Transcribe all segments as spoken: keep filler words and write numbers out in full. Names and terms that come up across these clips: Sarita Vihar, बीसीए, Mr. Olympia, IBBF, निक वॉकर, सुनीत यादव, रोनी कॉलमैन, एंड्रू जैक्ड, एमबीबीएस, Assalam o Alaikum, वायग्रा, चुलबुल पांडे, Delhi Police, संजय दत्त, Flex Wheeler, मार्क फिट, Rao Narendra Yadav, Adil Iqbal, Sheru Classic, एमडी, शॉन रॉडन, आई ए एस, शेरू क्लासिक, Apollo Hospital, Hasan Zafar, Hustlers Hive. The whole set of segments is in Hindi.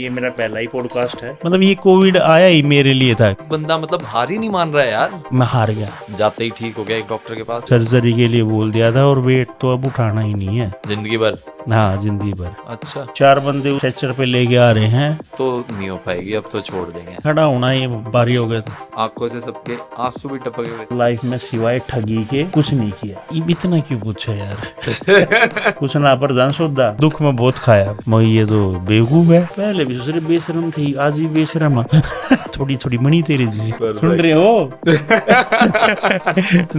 ये मेरा पहला ही पॉडकास्ट है, मतलब ये कोविड आया ही मेरे लिए था। बंदा मतलब हार ही नहीं मान रहा है यार। मैं हार गया, जाते ही ठीक हो गया एक डॉक्टर के पास, सर्जरी के लिए बोल दिया था और वेट तो अब उठाना ही नहीं है जिंदगी भर। हाँ जिंदगी भर। अच्छा, चार बंदे स्ट्रेचर पे लेके आ रहे हैं तो नहीं हो पाएगी, अब तो छोड़ देंगे। खड़ा होना ये भारी हो गया था, आंखों से सबके आंसू भी टपक गए। लाइफ में सिवाय ठगी के कुछ नहीं किया, इतना क्यों पूछा यार। कुछ ना पर जान सुधा, दुख में बहुत खाया मैं, ये तो बेवकूफ है। पहले भी बेशरम थी, आज भी बेशरम। थोड़ी थोड़ी मनी तेरी जी सुन रहे हो।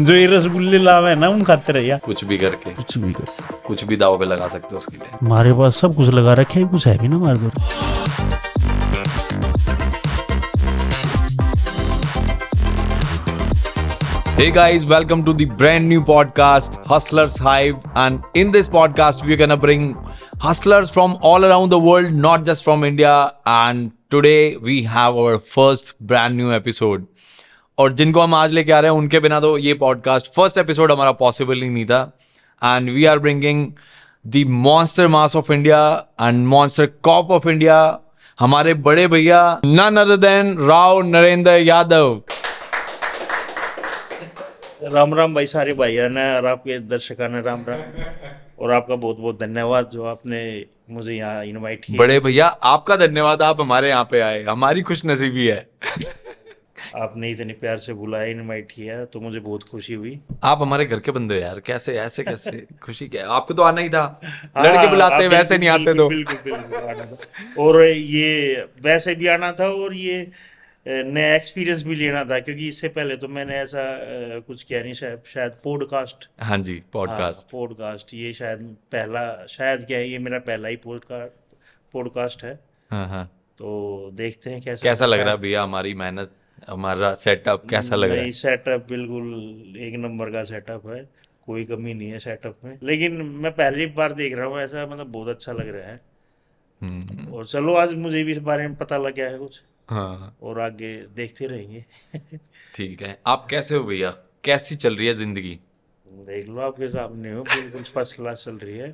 जो ये रसगुल्ले लावे ना उन खातिर यार, कुछ भी करके कुछ भी कर कुछ भी दाव पे लगा सकते हो उसके लिए। हमारे पास सब कुछ लगा रखे है, कुछ है भी ना हमारे पास। Hey guys, welcome to the brand new podcast Hustlers Hive, and in this podcast we're gonna bring hustlers from all around the world, not just from India, and today we have our first brand new episode. और जिनको हम आज लेके आ रहे हैं उनके बिना तो ये podcast first episode हमारा possible ही नहीं था, and we are bringing the monster mass of India and monster cop of India, हमारे बड़े भैया none other than Rao Narendra Yadav. Ram Ram भाई, सारे भाइयों ने और आपके दर्शकों ने राम राम, और आपका बहुत बहुत धन्यवाद जो आपने मुझे यहाँ इनवाइट किया। बड़े भैया आपका धन्यवाद, आप हमारे यहाँ पे आए, हमारी खुशनसीबी है। आपने इतने प्यार से बुलाया, इनवाइट किया, तो मुझे बहुत खुशी हुई। आप हमारे घर के बंदे हो यार, कैसे ऐसे कैसे खुशी क्या है, आपको तो आना ही था। हाँ, लड़के बुलाते वैसे नहीं आते तो बिल्कुल बिल्कुल आना था, और ये वैसे भी आना था और ये नया एक्सपीरियंस भी लेना था, क्योंकि इससे पहले तो मैंने ऐसा कुछ किया नहीं। शायद शायद पॉडकास्ट, हाँ जी पॉडकास्ट पॉडकास्ट ये शायद पहला, शायद क्या है, ये मेरा पहला ही पॉडकास्ट है। हाँ हाँ, तो देखते हैं कैसा कैसा लग रहा है भैया, हमारी मेहनत, हमारा सेटअप कैसा लग रहा है। सेटअप बिल्कुल एक नंबर का सेटअप है, कोई कमी नहीं है सेटअप में, लेकिन मैं पहली बार देख रहा हूँ ऐसा, मतलब बहुत अच्छा लग रहा है। और चलो आज मुझे भी इस बारे में पता लग गया है कुछ। हाँ, और आगे देखते रहेंगे। ठीक है, आप कैसे हो भैया, कैसी चल रही है जिंदगी? देख लो आपके सामने हो, बिल्कुल फर्स्ट क्लास चल रही है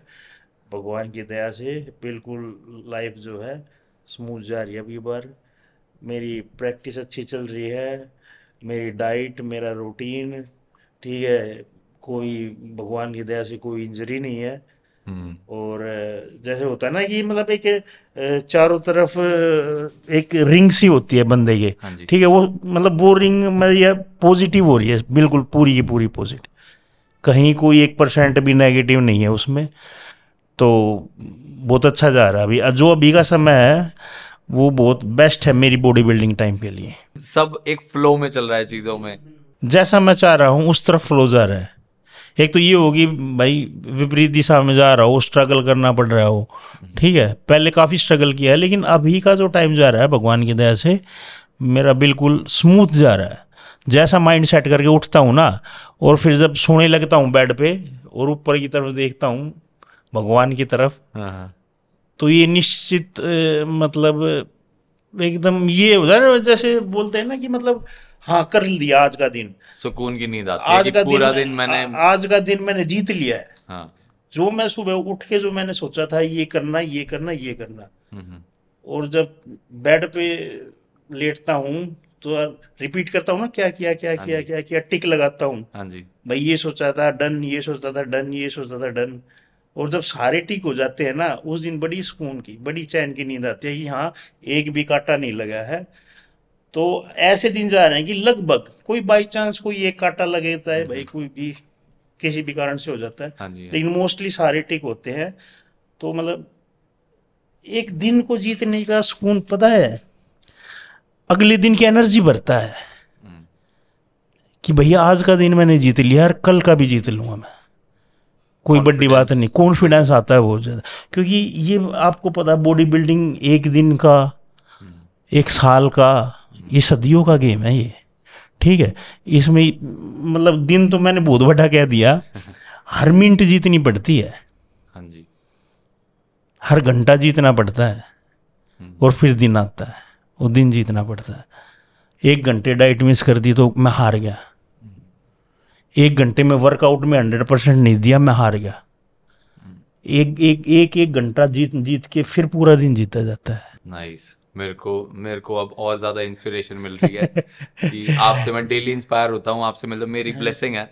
भगवान की दया से। बिल्कुल लाइफ जो है स्मूथ जा रही है। अभी बार मेरी प्रैक्टिस अच्छी चल रही है, मेरी डाइट, मेरा रूटीन ठीक है, कोई भगवान की दया से कोई इंजरी नहीं है। और जैसे होता है ना कि मतलब एक चारों तरफ एक रिंग सी होती है बंदे के, ठीक है, वो मतलब वो रिंग मतलब पॉजिटिव हो रही है, बिल्कुल पूरी की पूरी पॉजिटिव, कहीं कोई एक परसेंट भी नेगेटिव नहीं है उसमें, तो बहुत अच्छा जा रहा है। अभी जो अभी का समय है वो बहुत बेस्ट है मेरी बॉडी बिल्डिंग टाइम के लिए। सब एक फ्लो में चल रहा है, चीज़ों में जैसा मैं चाह रहा हूँ उस तरफ फ्लो जा रहा है। एक तो ये होगी भाई विपरीत दिशा में जा रहा हो, स्ट्रगल करना पड़ रहा हो, ठीक है, पहले काफ़ी स्ट्रगल किया है, लेकिन अभी का जो टाइम जा रहा है भगवान की दया से मेरा बिल्कुल स्मूथ जा रहा है। जैसा माइंड सेट करके उठता हूँ ना, और फिर जब सोने लगता हूँ बेड पे और ऊपर की तरफ देखता हूँ भगवान की तरफ, तो ये निश्चित मतलब एकदम ये उधर जैसे बोलते हैं ना कि मतलब हाँ कर लिया, आज का दिन सुकून की नींद आती है, आज का पूरा दिन मैंने आज का दिन मैंने जीत लिया है। हाँ। जो मैं सुबह उठ के जो मैंने सोचा था ये करना ये करना ये करना, और जब बेड पे लेटता हूँ तो रिपीट करता हूँ ना, क्या किया क्या किया क्या किया, टिक लगाता हूँ। हाँ जी भाई, ये सोचा था डन, ये सोचा था डन, ये सोचा था डन, और जब सारे टिक हो जाते हैं ना उस दिन बड़ी सुकून की, बड़ी चैन की नींद आती है कि हाँ एक भी कांटा नहीं लगा है। तो ऐसे दिन जा रहे हैं कि लगभग कोई बाई चांस कोई एक कांटा लगता है भाई, कोई भी किसी भी कारण से हो जाता है, लेकिन मोस्टली सारे टिक होते हैं। तो मतलब एक दिन को जीतने का सुकून पता है अगले दिन की एनर्जी बढ़ता है कि भैया आज का दिन मैंने जीत लिया और कल का भी जीत लूंगा मैं, कोई बड़ी बात नहीं। कॉन्फिडेंस आता है बहुत ज़्यादा, क्योंकि ये आपको पता है बॉडी बिल्डिंग एक दिन का, एक साल का, ये सदियों का गेम है ये, ठीक है। इसमें मतलब दिन तो मैंने बहुत बड़ा कह दिया, हर मिनट जीतनी पड़ती है। हाँ जी, हर घंटा जीतना पड़ता है, और फिर दिन आता है, वो दिन जीतना पड़ता है। एक घंटे डाइट मिस कर दी तो मैं हार गया, एक घंटे में वर्कआउट में हंड्रेड परसेंट नहीं दिया मैं हार गया। एक एक एक एक घंटा जीत जीत के फिर पूरा दिन जीता जाता है। नाइस। मेरे को मेरे को अब और ज़्यादा इंस्पिरेशन मिल रही है कि आपसे मैं डेली इंस्पायर होता हूँ, आपसे मतलब मेरी ब्लेसिंग है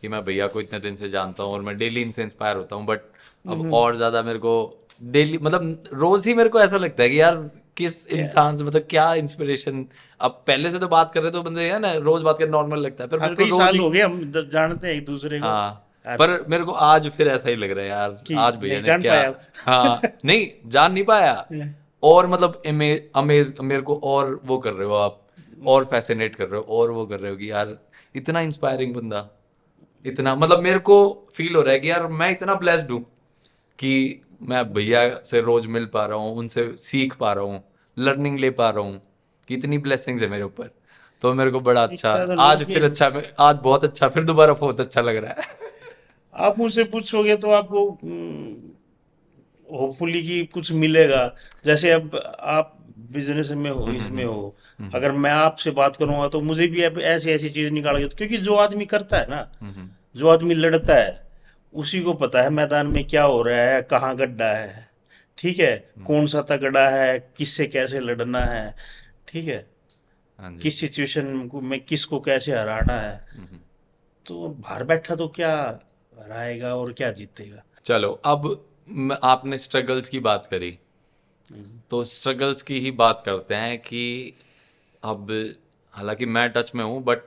कि मैं भैया को इतने दिन से जानता हूँ और मैं डेली इनसे इंस्पायर होता हूँ। बट अब और ज़्यादा मेरे को डेली मतलब रोज़ ही मेरे को ऐसा लगता है कि यार किस इंसान से मतलब क्या इंस्पिरेशन। अब पहले से तो बात कर रहे तो बंदे है ना, रोज बात कर नॉर्मल लगता है, पर मेरे को साल हो गए हम जानते हैं एक दूसरे को। हाँ, पर मेरे को आज फिर ऐसा ही लग रहा है यार, आज भैया ने क्या हाँ नहीं जान नहीं पाया और मतलब अमेज मेरे को और वो कर रहे हो आप, और फैसिनेट कर रहे हो और वो कर रहे हो कि यार इतना इंस्पायरिंग बंदा, इतना मतलब मेरे को फील हो रहा है कि यार मैं इतना ब्लेस्ड हूँ कि मैं भैया से रोज मिल पा रहा हूँ, उनसे सीख पा रहा हूँ, लर्निंग ले पा रहा हूँ कि इतनी ब्लेसिंग्स है मेरे ऊपर। तो मेरे को बड़ा अच्छा आज फिर अच्छा आज बहुत अच्छा फिर दोबारा बहुत अच्छा लग रहा है। आप मुझसे पूछोगे तो आपको होपफुली कि कुछ मिलेगा, जैसे अब आप बिजनेस में हो, इसमें हो, अगर मैं आपसे बात करूंगा तो मुझे भी ऐसी ऐसी चीज निकाल के, क्योंकि जो आदमी करता है ना, जो आदमी लड़ता है उसी को पता है मैदान में क्या हो रहा है, कहाँ गड्ढा है, ठीक है, कौन सा तगड़ा है, किससे कैसे लड़ना है, ठीक है, किस सिचुएशन में किसको कैसे हराना है। तो बाहर बैठा तो क्या हराएगा और क्या जीतेगा। चलो, अब आपने स्ट्रगल्स की बात करी तो स्ट्रगल्स की ही बात करते हैं कि अब हालांकि मैं टच में हूँ बट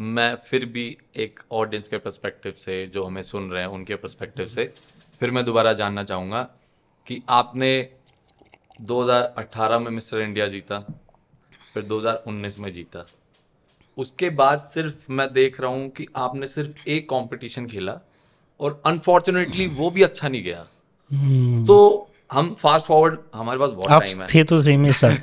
मैं फिर भी एक ऑडियंस के पर्सपेक्टिव से, जो हमें सुन रहे हैं उनके पर्सपेक्टिव से फिर मैं दोबारा जानना चाहूँगा कि आपने दो हज़ार अठारह में मिस्टर इंडिया जीता, फिर दो हज़ार उन्नीस में जीता, उसके बाद सिर्फ मैं देख रहा हूँ कि आपने सिर्फ एक कंपटीशन खेला और अनफॉर्चुनेटली वो भी अच्छा नहीं गया। hmm. तो हम फास्ट फॉरवर्ड, हमारे पास बहुत टाइम है, थे तो सेम ही सर।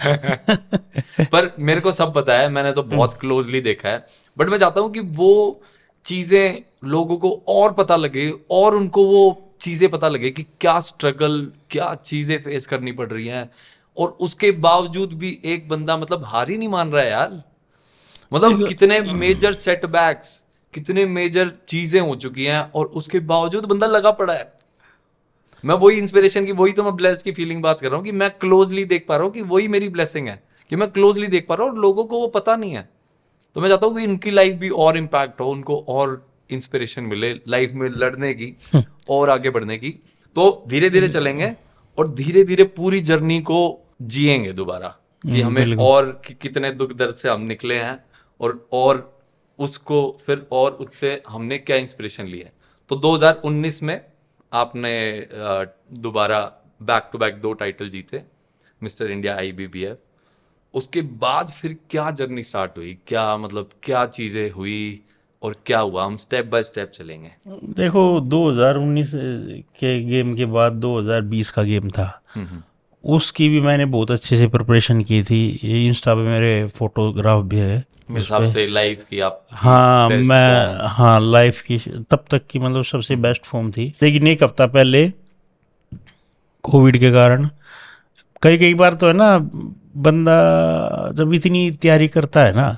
पर मेरे को सब पता है, मैंने तो बहुत क्लोजली देखा है, बट मैं चाहता हूँ कि वो चीज़ें लोगों को और पता लगे और उनको वो चीज़ें पता लगे कि क्या स्ट्रगल, क्या चीज़ें फेस करनी पड़ रही हैं, और उसके बावजूद भी एक बंदा मतलब हार ही नहीं मान रहा है यार। मतलब कितने मेजर सेटबैक्स, कितने मेजर चीज़ें हो चुकी हैं और उसके बावजूद बंदा लगा पड़ा है। मैं वही इंस्पिरेशन की, वही तो मैं ब्लेस्ड की फीलिंग बात कर रहा हूँ कि मैं क्लोजली देख पा रहा हूँ कि वही मेरी ब्लेसिंग है कि मैं क्लोजली देख पा रहा हूँ और लोगों को वो पता नहीं है। तो मैं चाहता हूँ कि इनकी लाइफ भी और इम्पैक्ट हो, उनको और इंस्पिरेशन मिले लाइफ में लड़ने की और आगे बढ़ने की। तो धीरे धीरे चलेंगे और धीरे धीरे पूरी जर्नी को जिएंगे दोबारा कि हमें और कि कितने दुख दर्द से हम निकले हैं और और उसको फिर और उससे हमने क्या इंस्पिरेशन ली है। तो दो हज़ार उन्नीस में आपने दोबारा बैक टू बैक दो टाइटल जीते, mister India, I B B F. उसके बाद फिर क्या जर्नी स्टार्ट हुई, क्या मतलब क्या चीज़ें हुई और क्या हुआ, हम स्टेप बाय स्टेप चलेंगे। देखो, दो हज़ार उन्नीस के गेम के बाद दो हज़ार बीस का गेम था, उसकी भी मैंने बहुत अच्छे से प्रिपरेशन की थी। इंस्टा पे मेरे फोटोग्राफ भी है से लाइफ की आप। हाँ, मैं हाँ लाइफ की तब तक की मतलब सबसे बेस्ट फॉर्म थी। लेकिन एक हफ्ता पहले कोविड के कारण कई कई बार तो है ना, बंदा जब इतनी तैयारी करता है ना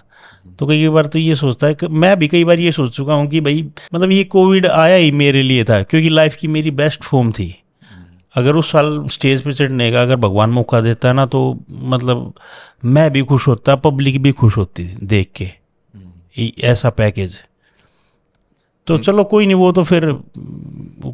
तो कई बार तो ये सोचता है कि मैं भी कई बार ये सोच चुका हूँ कि भाई मतलब ये कोविड आया ही मेरे लिए था, क्योंकि लाइफ की मेरी बेस्ट फॉर्म थी। अगर उस साल स्टेज पे चढ़ने का अगर भगवान मौका देता ना तो मतलब मैं भी खुश होता, पब्लिक भी खुश होती देख के ऐसा पैकेज। तो चलो कोई नहीं, वो तो फिर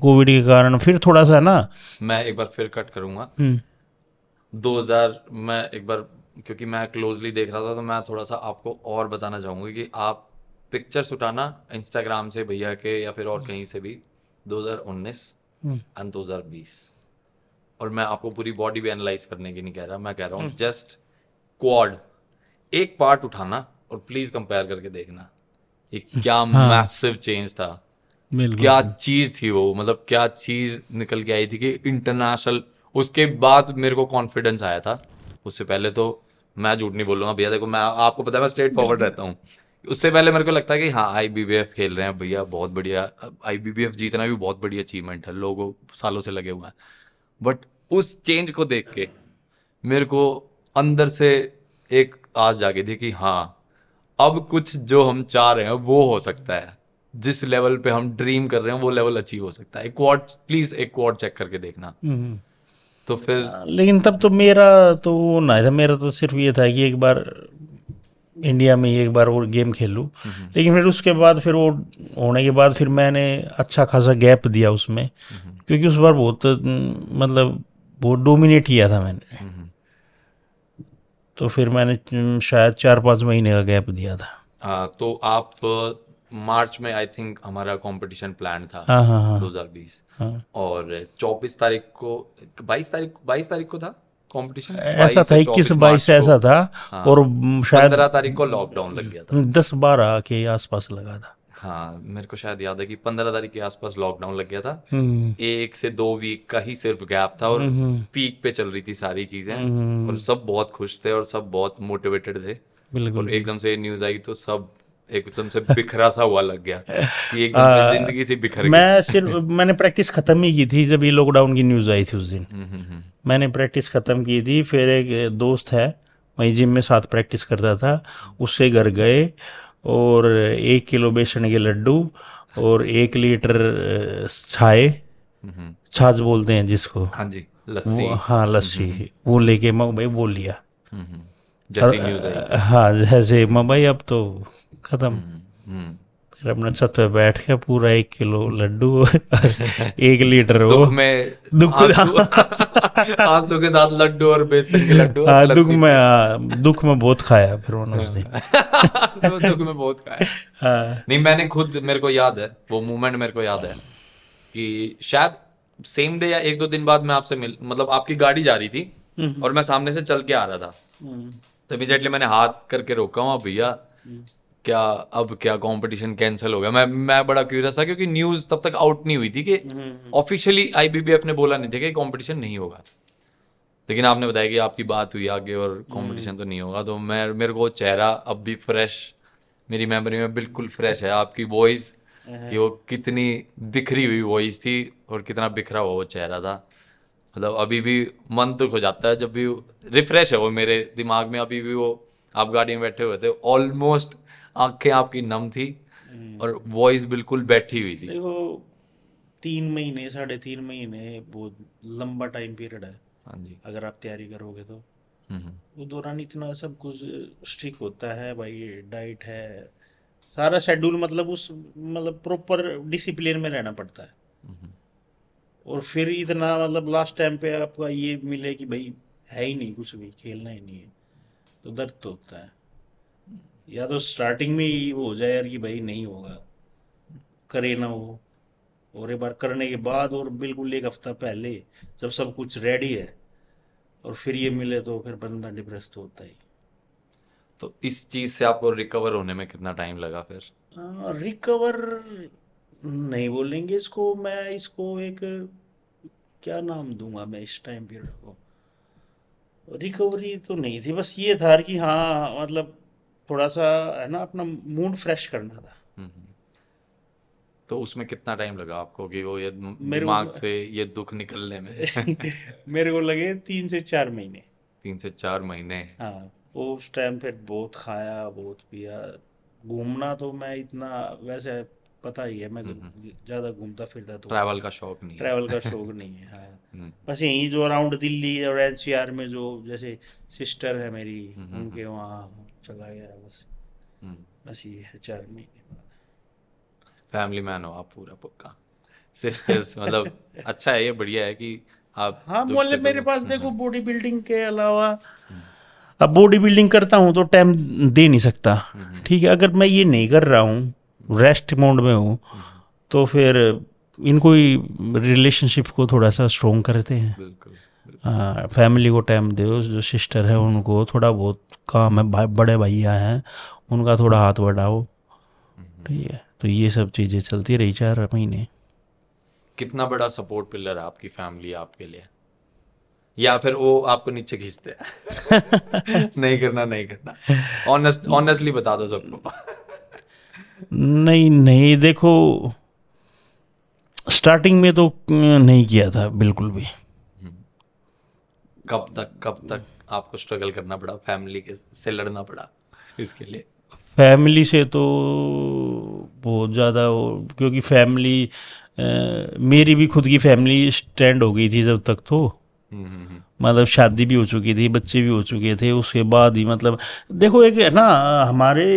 कोविड के कारण फिर थोड़ा सा ना, मैं एक बार फिर कट करूँगा। दो हज़ार मैं एक बार, क्योंकि मैं क्लोजली देख रहा था तो मैं थोड़ा सा आपको और बताना चाहूँगा कि आप पिक्चर्स उठाना इंस्टाग्राम से भैया के या फिर और कहीं से भी, दो हज़ार उन्नीस एंड दो हज़ार बीस। और मैं आपको पूरी बॉडी भी एनालाइज करने की नहीं कह रहा, मैं कह रहा हूँ जस्ट क्वाड एक पार्ट उठाना और प्लीज कंपेयर करके देखना ये क्या मैसिव चेंज था, क्या चीज थी वो, मतलब क्या चीज निकल के आई थी कि इंटरनेशनल। उसके बाद मेरे को कॉन्फिडेंस आया था, उससे पहले तो मैं झूठ नहीं बोलूंगा भैया। देखो, मैं आपको पता है मैं स्ट्रेट फॉरवर्ड रहता हूँ। उससे पहले मेरे को लगता है कि हाँ आई बी बी एफ खेल रहे हैं भैया, बहुत बढ़िया, आई बी बी एफ जीतना भी बहुत बड़ी अचीवमेंट है, लोगों सालों से लगे हुए हैं। बट उस चेंज को देख के मेरे को अंदर से एक आस जागी थी कि हाँ अब कुछ जो हम चाह रहे हैं वो हो सकता है, जिस लेवल पे हम ड्रीम कर रहे हैं वो लेवल अचीव हो सकता है। एक क्वाड प्लीज, एक क्वाड चेक करके देखना। तो फिर लेकिन तब तो मेरा तो वो ना था, मेरा तो सिर्फ ये था कि एक बार इंडिया में ही एक बार और गेम खेलूँ। लेकिन फिर उसके बाद फिर वो होने के बाद फिर मैंने अच्छा खासा गैप दिया उसमें, क्योंकि उस बार बहुत मतलब बहुत डोमिनेट किया था मैंने, तो फिर मैंने शायद चार पाँच महीने का गैप दिया था। आ, तो आप मार्च में आई थिंक हमारा कंपटीशन प्लान था दो हज़ार बीस, और चौबीस तारीख को बाईस तारीख बाईस तारीख को था कंपटीशन, ऐसा था इक्कीस बाईस ऐसा था, और शायद पंद्रह तारीख को लॉकडाउन लग गया था, दस बारह के आसपास लगा था। हाँ, मेरे को शायद याद है कि पंद्रह तारीख के आसपास लॉकडाउन लग गया था, एक से दो वीक का ही सिर्फ गैप था, और पीक पे चल रही थी सारी चीजें, और सब बहुत खुश थे और सब बहुत मोटिवेटेड थे, बिल्कुल। एकदम से न्यूज आई तो सब एकदम से बिखरा सा हुआ लग गया कि एकदम से जिंदगी से बिखर गई। मैं सिर्फ मैंने प्रैक्टिस खत्म ही की थी जब ये लॉकडाउन की न्यूज आई थी, उस दिन मैंने प्रैक्टिस खत्म की थी। फिर एक दोस्त है वहीं जिम में साथ प्रैक्टिस करता था, उससे घर गए और एक किलो बेसन के लड्डू और एक लीटर छाए, छाछ बोलते हैं जिसको, हाँ जी लस्सी, हाँ लस्सी, वो लेके मैं भाई बोल लिया जैसे न्यूज़ आई। हाँ जैसे मैं भाई अब तो खत्म, फिर अपने छत पे बैठ के पूरा एक किलो लड्डू एक लीटर वो दुख में दुख आंसू के साथ लड्डू और बेसन के लड्डू, हाँ दुख में, हाँ दुख में बहुत खाया फिर उन्होंने उस दिन तो दुख में बहुत खाया। हाँ नहीं मैंने खुद, मेरे को याद है वो मोमेंट, मेरे को याद है कि शायद सेम डे या एक दो दिन बाद मैं आपसे मिल मतलब आपकी गाड़ी जा रही थी और मैं सामने से चल के आ रहा था, तो इमीडिएटली मैंने हाथ करके रोका हूँ, भैया क्या अब क्या कंपटीशन कैंसिल हो गया। मैं मैं बड़ा क्यूरियस था क्योंकि न्यूज़ तब तक आउट नहीं हुई थी कि ऑफिशियली आईबीबीएफ ने बोला नहीं था कि कंपटीशन नहीं होगा, लेकिन आपने बताया कि आपकी बात हुई आगे और कंपटीशन तो नहीं होगा। तो मैं मेरे को चेहरा अब भी फ्रेश, मेरी मेमोरी में बिल्कुल फ्रेश है आपकी वॉइस, कि वो कितनी बिखरी हुई वॉइस थी और कितना बिखरा हुआ वो चेहरा था। मतलब अभी भी मन दुख हो जाता है जब भी रिफ्रेश है वो, मेरे दिमाग में अभी भी वो आप गाड़ी में बैठे हुए थे, ऑलमोस्ट आंखें आपकी नम थी और वॉइस बिल्कुल बैठी हुई थी। देखो तीन महीने साढ़े तीन महीने बहुत लंबा टाइम पीरियड है, हाँ जी, अगर आप तैयारी करोगे तो उस दौरान इतना सब कुछ स्ट्रिक होता है भाई, डाइट है सारा शेड्यूल, मतलब उस मतलब प्रॉपर डिसिप्लिन में रहना पड़ता है। और फिर इतना मतलब लास्ट टाइम पे आपका ये मिले कि भाई है ही नहीं कुछ भी, खेलना ही नहीं है, तो दर्द तो होता है। या तो स्टार्टिंग में ही वो हो जाए यार कि भाई नहीं होगा, करे ना हो, और एक बार करने के बाद और बिल्कुल एक हफ्ता पहले जब सब कुछ रेडी है और फिर ये मिले तो फिर बंदा डिप्रेस तो होता ही। तो इस चीज़ से आपको रिकवर होने में कितना टाइम लगा फिर? आ, रिकवर नहीं बोलेंगे इसको, मैं इसको एक क्या नाम दूंगा मैं इस टाइम पीरियड को, रिकवरी तो नहीं थी, बस ये था कि हाँ मतलब थोड़ा सा है ना अपना मूड फ्रेश करना था। तो उसमें कितना टाइम लगा आपको कि वो ये दिमाग से ये दुख निकलने में? मेरे को लगे तीन से चार महीने। तीन से चार महीने हाँ, उस टाइम फिर बहुत खाया बहुत पिया, घूमना तो मैं इतना वैसे पता ही है मैं ज़्यादा घूमता फिरता, तो ट्रैवल का शौक नहीं, ट्रैवल का शौक नहीं है, हाँ बस यहीं जो अराउंड दिल्ली और एनसीआर में जो जैसे सिस्टर है मेरी उनके वहाँ चला गया, बस बस ये है। चार महीने बाद फैमिली मैन हो आप पूरा पक्का, सिस्टर्स मतलब अच्छा है, ये बढ़िया है कि आप। हाँ बोले मेरे पास देखो बॉडी बिल्डिंग के अलावा, अब बॉडी बिल्डिंग करता हूँ तो टाइम दे नहीं सकता, ठीक है, अगर मैं ये नहीं कर रहा हूँ रेस्ट मोड में हूँ तो फिर इनको ही रिलेशनशिप को थोड़ा सा स्ट्रोंग करते हैं। बिल्कुल, बिल्कुल। फैमिली को टाइम दो, जो सिस्टर है उनको थोड़ा बहुत काम है, भाई बड़े भैया हैं उनका थोड़ा हाथ बढ़ाओ, ठीक है, तो ये सब चीज़ें चलती रही चार महीने। कितना बड़ा सपोर्ट पिलर है आपकी फैमिली आपके लिए, या फिर वो आपको नीचे खींचते हैं? नहीं करना नहीं करना, ऑनेस्ट ऑनेस्टली बता दो सबको। नहीं नहीं देखो स्टार्टिंग में तो नहीं किया था बिल्कुल भी। कब तक कब तक आपको स्ट्रगल करना पड़ा, फैमिली के से लड़ना पड़ा इसके लिए? फैमिली से तो बहुत ज़्यादा, क्योंकि फैमिली मेरी भी खुद की फैमिली स्टैंड हो गई थी जब तक, तो मतलब शादी भी हो चुकी थी, बच्चे भी हो चुके थे, उसके बाद ही मतलब देखो एक है ना हमारे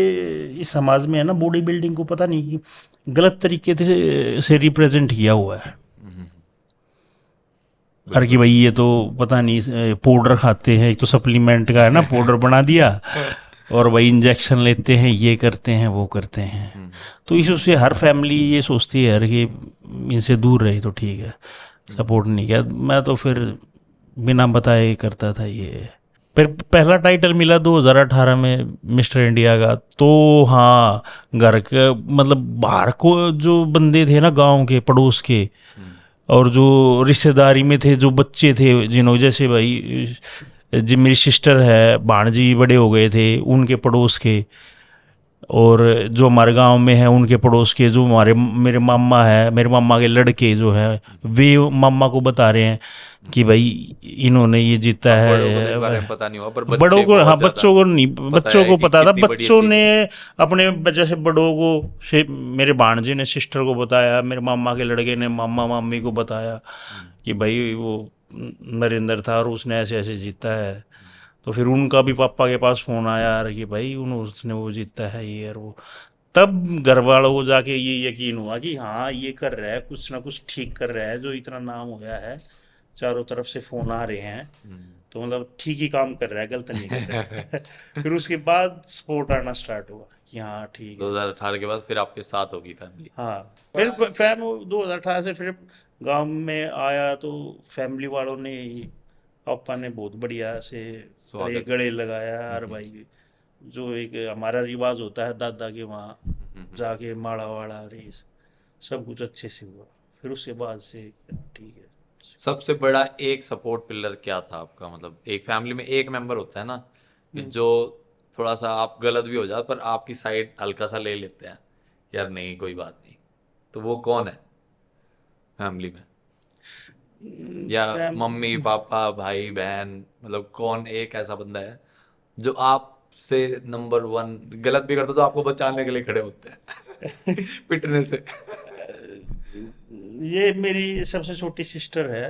इस समाज में है ना बॉडी बिल्डिंग को पता नहीं कि गलत तरीके से से रिप्रेजेंट किया हुआ है। अरे कि भाई ये तो पता नहीं पाउडर खाते हैं, एक तो सप्लीमेंट का है ना पाउडर बना दिया, और भाई इंजेक्शन लेते हैं, ये करते हैं वो करते हैं। तो इससे हर फैमिली ये सोचती है अरे कि इनसे दूर रही तो ठीक है, सपोर्ट नहीं किया। मैं तो फिर बिना बताए करता था ये। फिर पहला टाइटल मिला दो हज़ार अठारह में मिस्टर इंडिया का, तो हाँ घर के मतलब बाहर को जो बंदे थे ना गांव के पड़ोस के और जो रिश्तेदारी में थे जो बच्चे थे जिन्होंने जैसे भाई जी मेरी सिस्टर है, भाणजी बड़े हो गए थे उनके पड़ोस के, और जो हमारे गांव में है उनके पड़ोस के, जो हमारे मेरे मामा है, मेरे मामा के लड़के जो हैं वे मामा को बता रहे हैं कि भाई इन्होंने ये जीता है। बड़ों को हाँ बच्चों को नहीं, बच्चों को पता था, बच्चों ने अपने बच्चे से बड़ों को से मेरे भाणजे ने सिस्टर को बताया, मेरे मामा के लड़के ने मामा मामी को बताया कि भाई वो नरेंद्र था और उसने ऐसे ऐसे जीता है। तो फिर उनका भी पापा के पास फ़ोन आया यार कि भाई उसने वो जीता है ये यार वो। तब घर वालों को जाके ये यकीन हुआ कि हाँ ये कर रहा है, कुछ ना कुछ ठीक कर रहा है, जो इतना नाम होया है, चारों तरफ से फ़ोन आ रहे हैं, तो मतलब ठीक ही काम कर रहा है, गलत नहीं कर रहा है। फिर उसके बाद सपोर्ट आना स्टार्ट हुआ कि हाँ ठीक है। दो हज़ार अठारह के बाद फिर आपके साथ होगी फैमिली? हाँ, फिर फैमिली दो हज़ार अठारह से फिर गाँव में आया तो फैमिली वालों ने पापा ने बहुत बढ़िया से गले लगाया। और भाई जो एक हमारा रिवाज होता है दादा के वहाँ जाके माड़ा वाड़ा रेस सब कुछ अच्छे से हुआ। फिर उसके बाद से ठीक है। सबसे बड़ा एक सपोर्ट पिलर क्या था आपका? मतलब एक फैमिली में एक मेंबर होता है ना जो थोड़ा सा आप गलत भी हो जाते पर आपकी साइड हल्का सा ले लेते हैं, यार नहीं कोई बात नहीं, तो वो कौन है फैमिली में? या मम्मी पापा भाई बहन, मतलब कौन एक ऐसा बंदा है जो आप से नंबर वन, गलत भी करता तो आपको बचाने के लिए खड़े होते हैं पिटने से? ये मेरी सबसे छोटी सिस्टर है।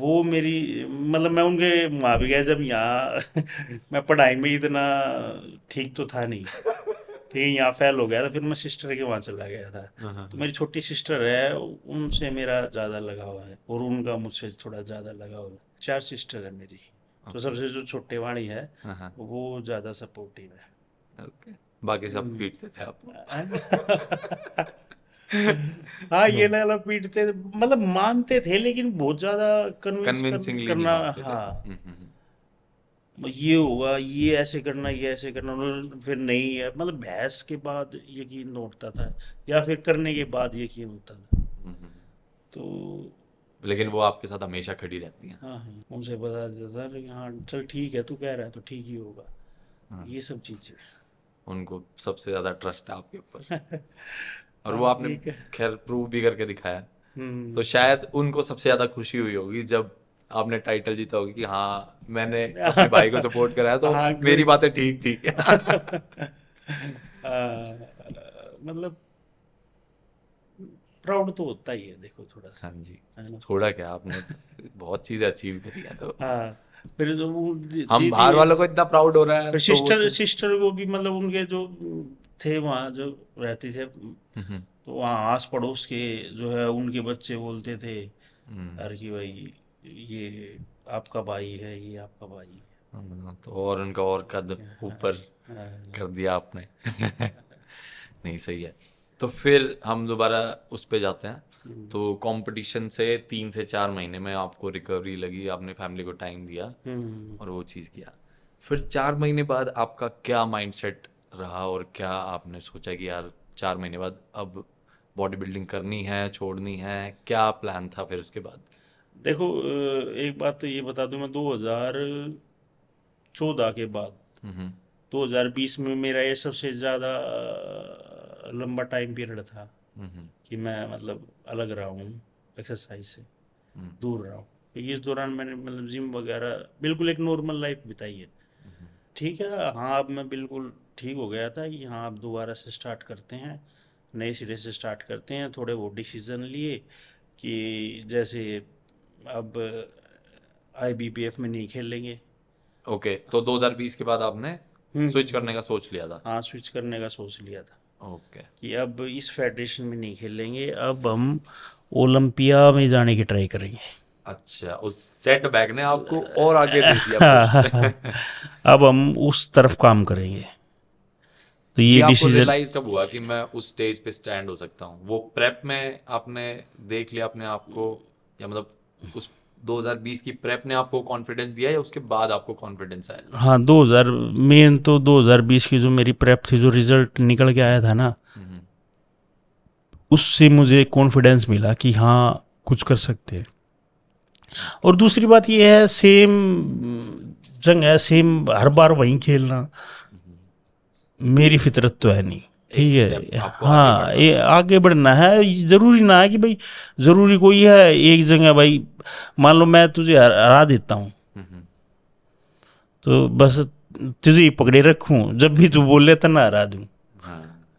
वो मेरी मतलब मैं उनके वहाँ भी गया जब यहाँ मैं पढ़ाई में इतना ठीक तो था नहीं, ठीक है, यहाँ फेल हो गया था, फिर मैं सिस्टर के वहाँ चला गया था। तो मेरी छोटी सिस्टर है, उनसे मेरा ज़्यादा लगाव है और उनका मुझसे थोड़ा ज़्यादा लगाव है। चार सिस्टर है मेरी, तो सबसे जो छोटे वाली है वो ज़्यादा सपोर्टिव है। ओके, बाकी सब पीटते थे आप? हाँ ये ना पीटते मतलब मानते थे लेकिन बहुत ज्यादा कन्विंसिंग करना, हाँ ये होगा ये ऐसे करना ये ऐसे करना, फिर नहीं है मतलब बहस के बाद यकीन होता था या फिर करने के बाद यकीन होता था। तो लेकिन वो आपके साथ हमेशा खड़ी रहती हैं। हाँ उनसे पता चलता है हाँ चल ठीक है तू कह रहा है तो ठीक ही होगा, ये सब चीजें। उनको सबसे ज्यादा ट्रस्ट है आपके ऊपर और वो आपने खैर प्रूव भी करके दिखाया। तो शायद उनको सबसे ज्यादा खुशी हुई होगी जब आपने टाइटल जीता होगी कि हाँ मैंने अपने भाई को सपोर्ट कराया तो मेरी बातें ठीक थी। मतलब प्राउड तो होता ही है देखो थोड़ा सा। हाँ जी, थोड़ा क्या आपने बहुत चीजें अचीव करी है तो फिर तो हम बाहर वालों को इतना प्राउड हो रहा है। सिस्टर सिस्टर को भी मतलब उनके जो थे वहाँ जो रहते थे तो वहाँ आस पड़ोस के जो है उनके बच्चे बोलते थे अरे कि भाई ये आपका भाई है, ये आपका भाई है, तो और उनका और कद ऊपर कर दिया आपने। नहीं सही है। तो फिर हम दोबारा उस पे जाते हैं। तो कंपटीशन से तीन से चार महीने में आपको रिकवरी लगी, आपने फैमिली को टाइम दिया और वो चीज़ किया। फिर चार महीने बाद आपका क्या माइंडसेट रहा और क्या आपने सोचा कि यार चार महीने बाद अब बॉडी बिल्डिंग करनी है, छोड़नी है, क्या प्लान था फिर उसके बाद? देखो एक बात तो ये बता दूं मैं दो हज़ार चौदह के बाद दो हज़ार बीस में मेरा ये सबसे ज़्यादा लंबा टाइम पीरियड था कि मैं मतलब अलग रहा हूँ, एक्सरसाइज से दूर रहा हूँ। इस दौरान मैंने मतलब जिम वगैरह बिल्कुल एक नॉर्मल लाइफ बिताई है। ठीक है, हाँ अब मैं बिल्कुल ठीक हो गया था कि हाँ आप दोबारा से स्टार्ट करते हैं, नए सिरे से स्टार्ट करते हैं। थोड़े वो डिसीज़न लिए कि जैसे अब आई बी बी एफ में नहीं खेलेंगे। ओके, तो दो हज़ार बीस के बाद आपने स्विच करने का सोच लिया था? हाँ, स्विच करने का सोच लिया था। ओके, कि अब इस फेडरेशन में नहीं खेलेंगे, अब हम ओलंपिया में जाने की ट्राई करेंगे। अच्छा, उस सेटबैक ने आपको और आगे ले दिया। अब हम उस तरफ काम करेंगे। तो ये डिसीजन रियलाइज कब हुआ कि मैं उस स्टेज पे स्टैंड हो सकता हूँ? वो प्रेप में आपने देख लिया अपने आप को, या मतलब उस दो हज़ार बीस की प्रेप ने आपको कॉन्फिडेंस दिया या उसके बाद आपको कॉन्फिडेंस आया? हाँ, दो हज़ार मेन तो दो हज़ार बीस की जो मेरी प्रेप थी, जो रिजल्ट निकल के आया था ना, उससे मुझे कॉन्फिडेंस मिला कि हाँ कुछ कर सकते हैं। और दूसरी बात यह है, सेम जंग है, सेम हर बार वहीं खेलना मेरी फितरत तो है नहीं, ठीक है। हाँ, आगे ये आगे बढ़ना है, ज़रूरी ना है कि भाई ज़रूरी कोई है एक जगह। भाई मान लो मैं तुझे हरा देता हूँ तो बस तुझे पकड़े रखूँ, जब भी तू बोले तो ना हरा दूँ।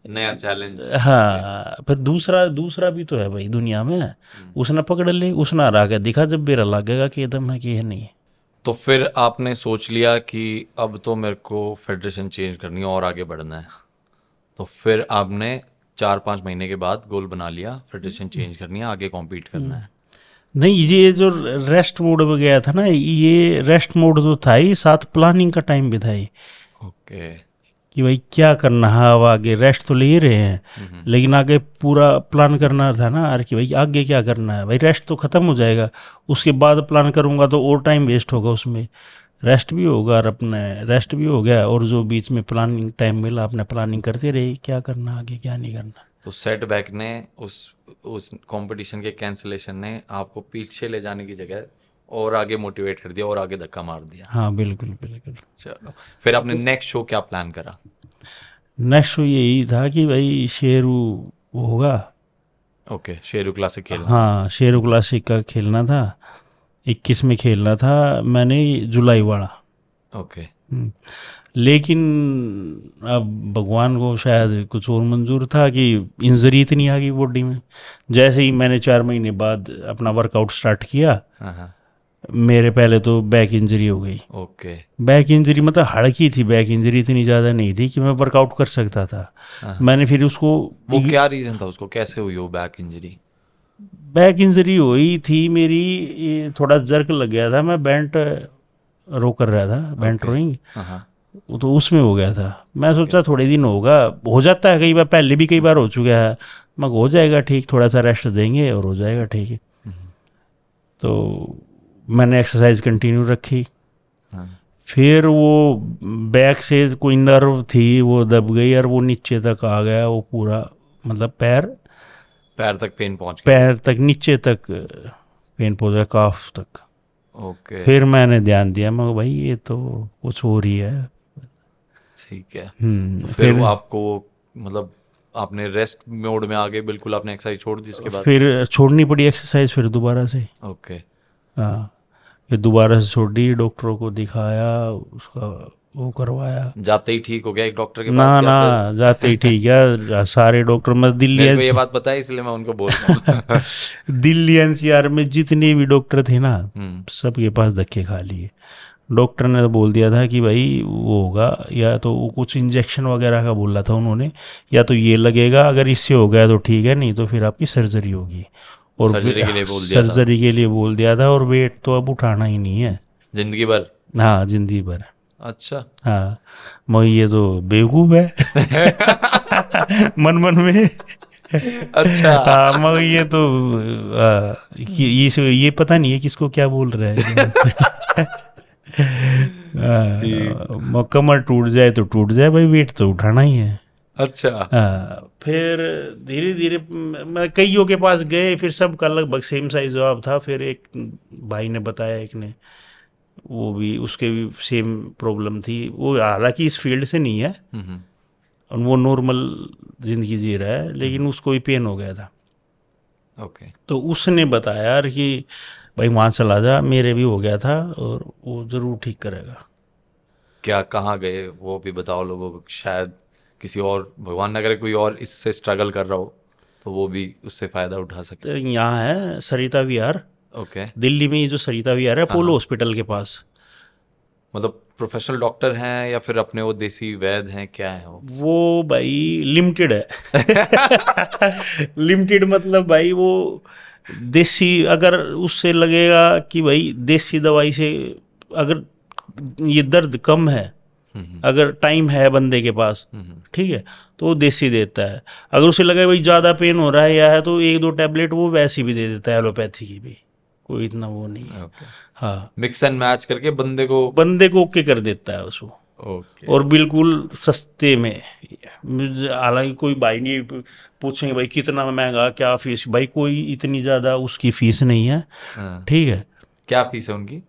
नया चैलेंज। हाँ, फिर दूसरा दूसरा भी तो है भाई दुनिया में, उसने पकड़ ले, उसने हरा के दिखा, जब बेरा लगेगा कि एकदम है कि यह नहीं है। तो फिर आपने सोच लिया कि अब तो मेरे को फेडरेशन चेंज करनी है और आगे बढ़ना है। तो फिर आपने चार पाँच महीने के बाद गोल बना लिया, फेडरेशन चेंज करनी है, आगे कॉम्पीट करना है। नहीं, ये जो रेस्ट मोड में गया था ना, ये रेस्ट मोड तो था ही, साथ प्लानिंग का टाइम भी था ही। ओके, कि भाई क्या करना है अब आगे। रेस्ट तो ले ही रहे हैं, लेकिन आगे पूरा प्लान करना था ना यार, कि भाई आगे क्या करना है। भाई रेस्ट तो ख़त्म हो जाएगा, उसके बाद प्लान करूँगा तो और टाइम वेस्ट होगा उसमें। रेस्ट भी होगा और अपने रेस्ट भी हो गया, और जो बीच में प्लानिंग टाइम मिला, अपने प्लानिंग करते रहे क्या करना आगे क्या नहीं करना। तो सेटबैक ने, उस उस कॉम्पिटिशन के कैंसिलेशन ने आपको पीछे ले जाने की जगह और आगे मोटिवेट कर दिया और आगे धक्का मार दिया। हाँ बिल्कुल बिल्कुल। चलो, फिर आपने नेक्स्ट शो क्या प्लान करा? नेक्स्ट शो यही था कि भाई शेरू होगा। ओके, शेरू क्लासिक खेलना। हाँ, शेरू क्लासिक का खेलना था, इक्कीस में खेलना था मैंने, जुलाई वाला। ओके, लेकिन अब भगवान को शायद कुछ और मंजूर था कि इंजरी इतनी आ गई बॉडी में। जैसे ही मैंने चार महीने बाद अपना वर्कआउट स्टार्ट किया, मेरे पहले तो बैक इंजरी हो गई। ओके, बैक इंजरी मतलब हल्की थी, बैक इंजरी इतनी ज़्यादा नहीं थी कि मैं वर्कआउट कर सकता था। मैंने फिर उसको, वो क्या रीज़न था, उसको कैसे हुई वो बैक इंजरी? बैक इंजरी हुई थी मेरी, थोड़ा जर्क लग गया था, मैं बेंट रो कर रहा था, बेंट रोइंग, तो उसमें हो गया था। मैं सोचा थोड़े दिन होगा, हो जाता है, कई बार पहले भी कई बार हो चुका है, मैं हो जाएगा ठीक, थोड़ा सा रेस्ट देंगे और हो जाएगा ठीक है। तो मैंने एक्सरसाइज कंटिन्यू रखी। हाँ। फिर वो बैक से कोई नर्व थी, वो दब गई और वो नीचे तक आ गया, वो पूरा मतलब पैर पैर तक पेन पहुंच गया, पैर तक नीचे तक पेन पहुंच गया, काफ तक। ओके, फिर मैंने ध्यान दिया, मैं भाई ये तो कुछ हो रही है। ठीक है। हम्म, फिर, फिर वो आपको मतलब आपने रेस्ट मोड में आ गए, बिल्कुल आपने एक्सरसाइज छोड़ दी उसके बाद? फिर छोड़नी पड़ी एक्सरसाइज फिर दोबारा से। ओके, हाँ, ये दोबारा से छोड़ दी, डॉक्टरों को दिखाया, उसका वो करवाया। जाते ही ठीक हो गया एक डॉक्टर के ना, पास? ना ना, जाते ही ठीक है। सारे डॉक्टर मैं दिल्ली एन... ये बात पता है इसलिए मैं उनको बोल रहा हूँ। दिल्ली एन सी आर में जितने भी डॉक्टर थे ना, सबके पास धक्के खा लिए। डॉक्टर ने तो बोल दिया था कि भाई वो होगा, या तो वो कुछ इंजेक्शन वगैरह का बोला था उन्होंने, या तो ये लगेगा, अगर इससे हो गया तो ठीक है, नहीं तो फिर आपकी सर्जरी होगी। और सर्जरी के लिए बोल दिया सर्जरी के लिए बोल दिया था। और वेट तो अब उठाना ही नहीं है जिंदगी भर। हाँ, जिंदगी भर। अच्छा। हाँ, मैं ये तो बेवकूफ है। मन मन में। अच्छा। हाँ, मैं ये तो आ, ये ये पता नहीं है किसको क्या बोल रहा है। आ, कमर टूट जाए तो टूट जाए भाई, वेट तो उठाना ही है। अच्छा। आ, फिर धीरे धीरे कईयों के पास गए, फिर सबका लगभग सेम साइज जवाब था। फिर एक भाई ने बताया, एक ने, वो भी उसके भी सेम प्रॉब्लम थी, वो हालांकि इस फील्ड से नहीं है और वो नॉर्मल जिंदगी जी रहा है, लेकिन उसको भी पेन हो गया था। ओके, तो उसने बताया यार कि भाई वहाँ चला जा, मेरे भी हो गया था और वो ज़रूर ठीक करेगा। क्या कहाँ गए वो भी बताओ लोगों को, शायद किसी और, भगवान न करे कोई और इससे स्ट्रगल कर रहा हो तो वो भी उससे फ़ायदा उठा सकते। यहाँ है सरिता विहार, ओके okay. दिल्ली में ये जो सरिता विहार है अपोलो हॉस्पिटल के पास, मतलब प्रोफेशनल डॉक्टर हैं या फिर अपने वो देसी वैद हैं, क्या है वो? वो भाई लिमिटेड है लिमिटेड मतलब भाई वो देसी, अगर उससे लगेगा कि भाई देसी दवाई से अगर ये दर्द कम है, अगर टाइम है बंदे के पास, ठीक है, तो वो देसी देता है। अगर उसे लगे भाई ज़्यादा पेन हो रहा है या है तो एक दो टैबलेट वो वैसी भी दे देता है, एलोपैथी की भी, कोई इतना वो नहीं है। okay. हाँ, मिक्स एंड मैच करके बंदे को बंदे को ओके कर देता है उसको। okay. और बिल्कुल सस्ते में, हालांकि कोई भाई नहीं पूछेंगे भाई कितना महंगा क्या फीस, भाई कोई इतनी ज़्यादा उसकी फीस नहीं है। ठीक है, क्या फीस है उनकी?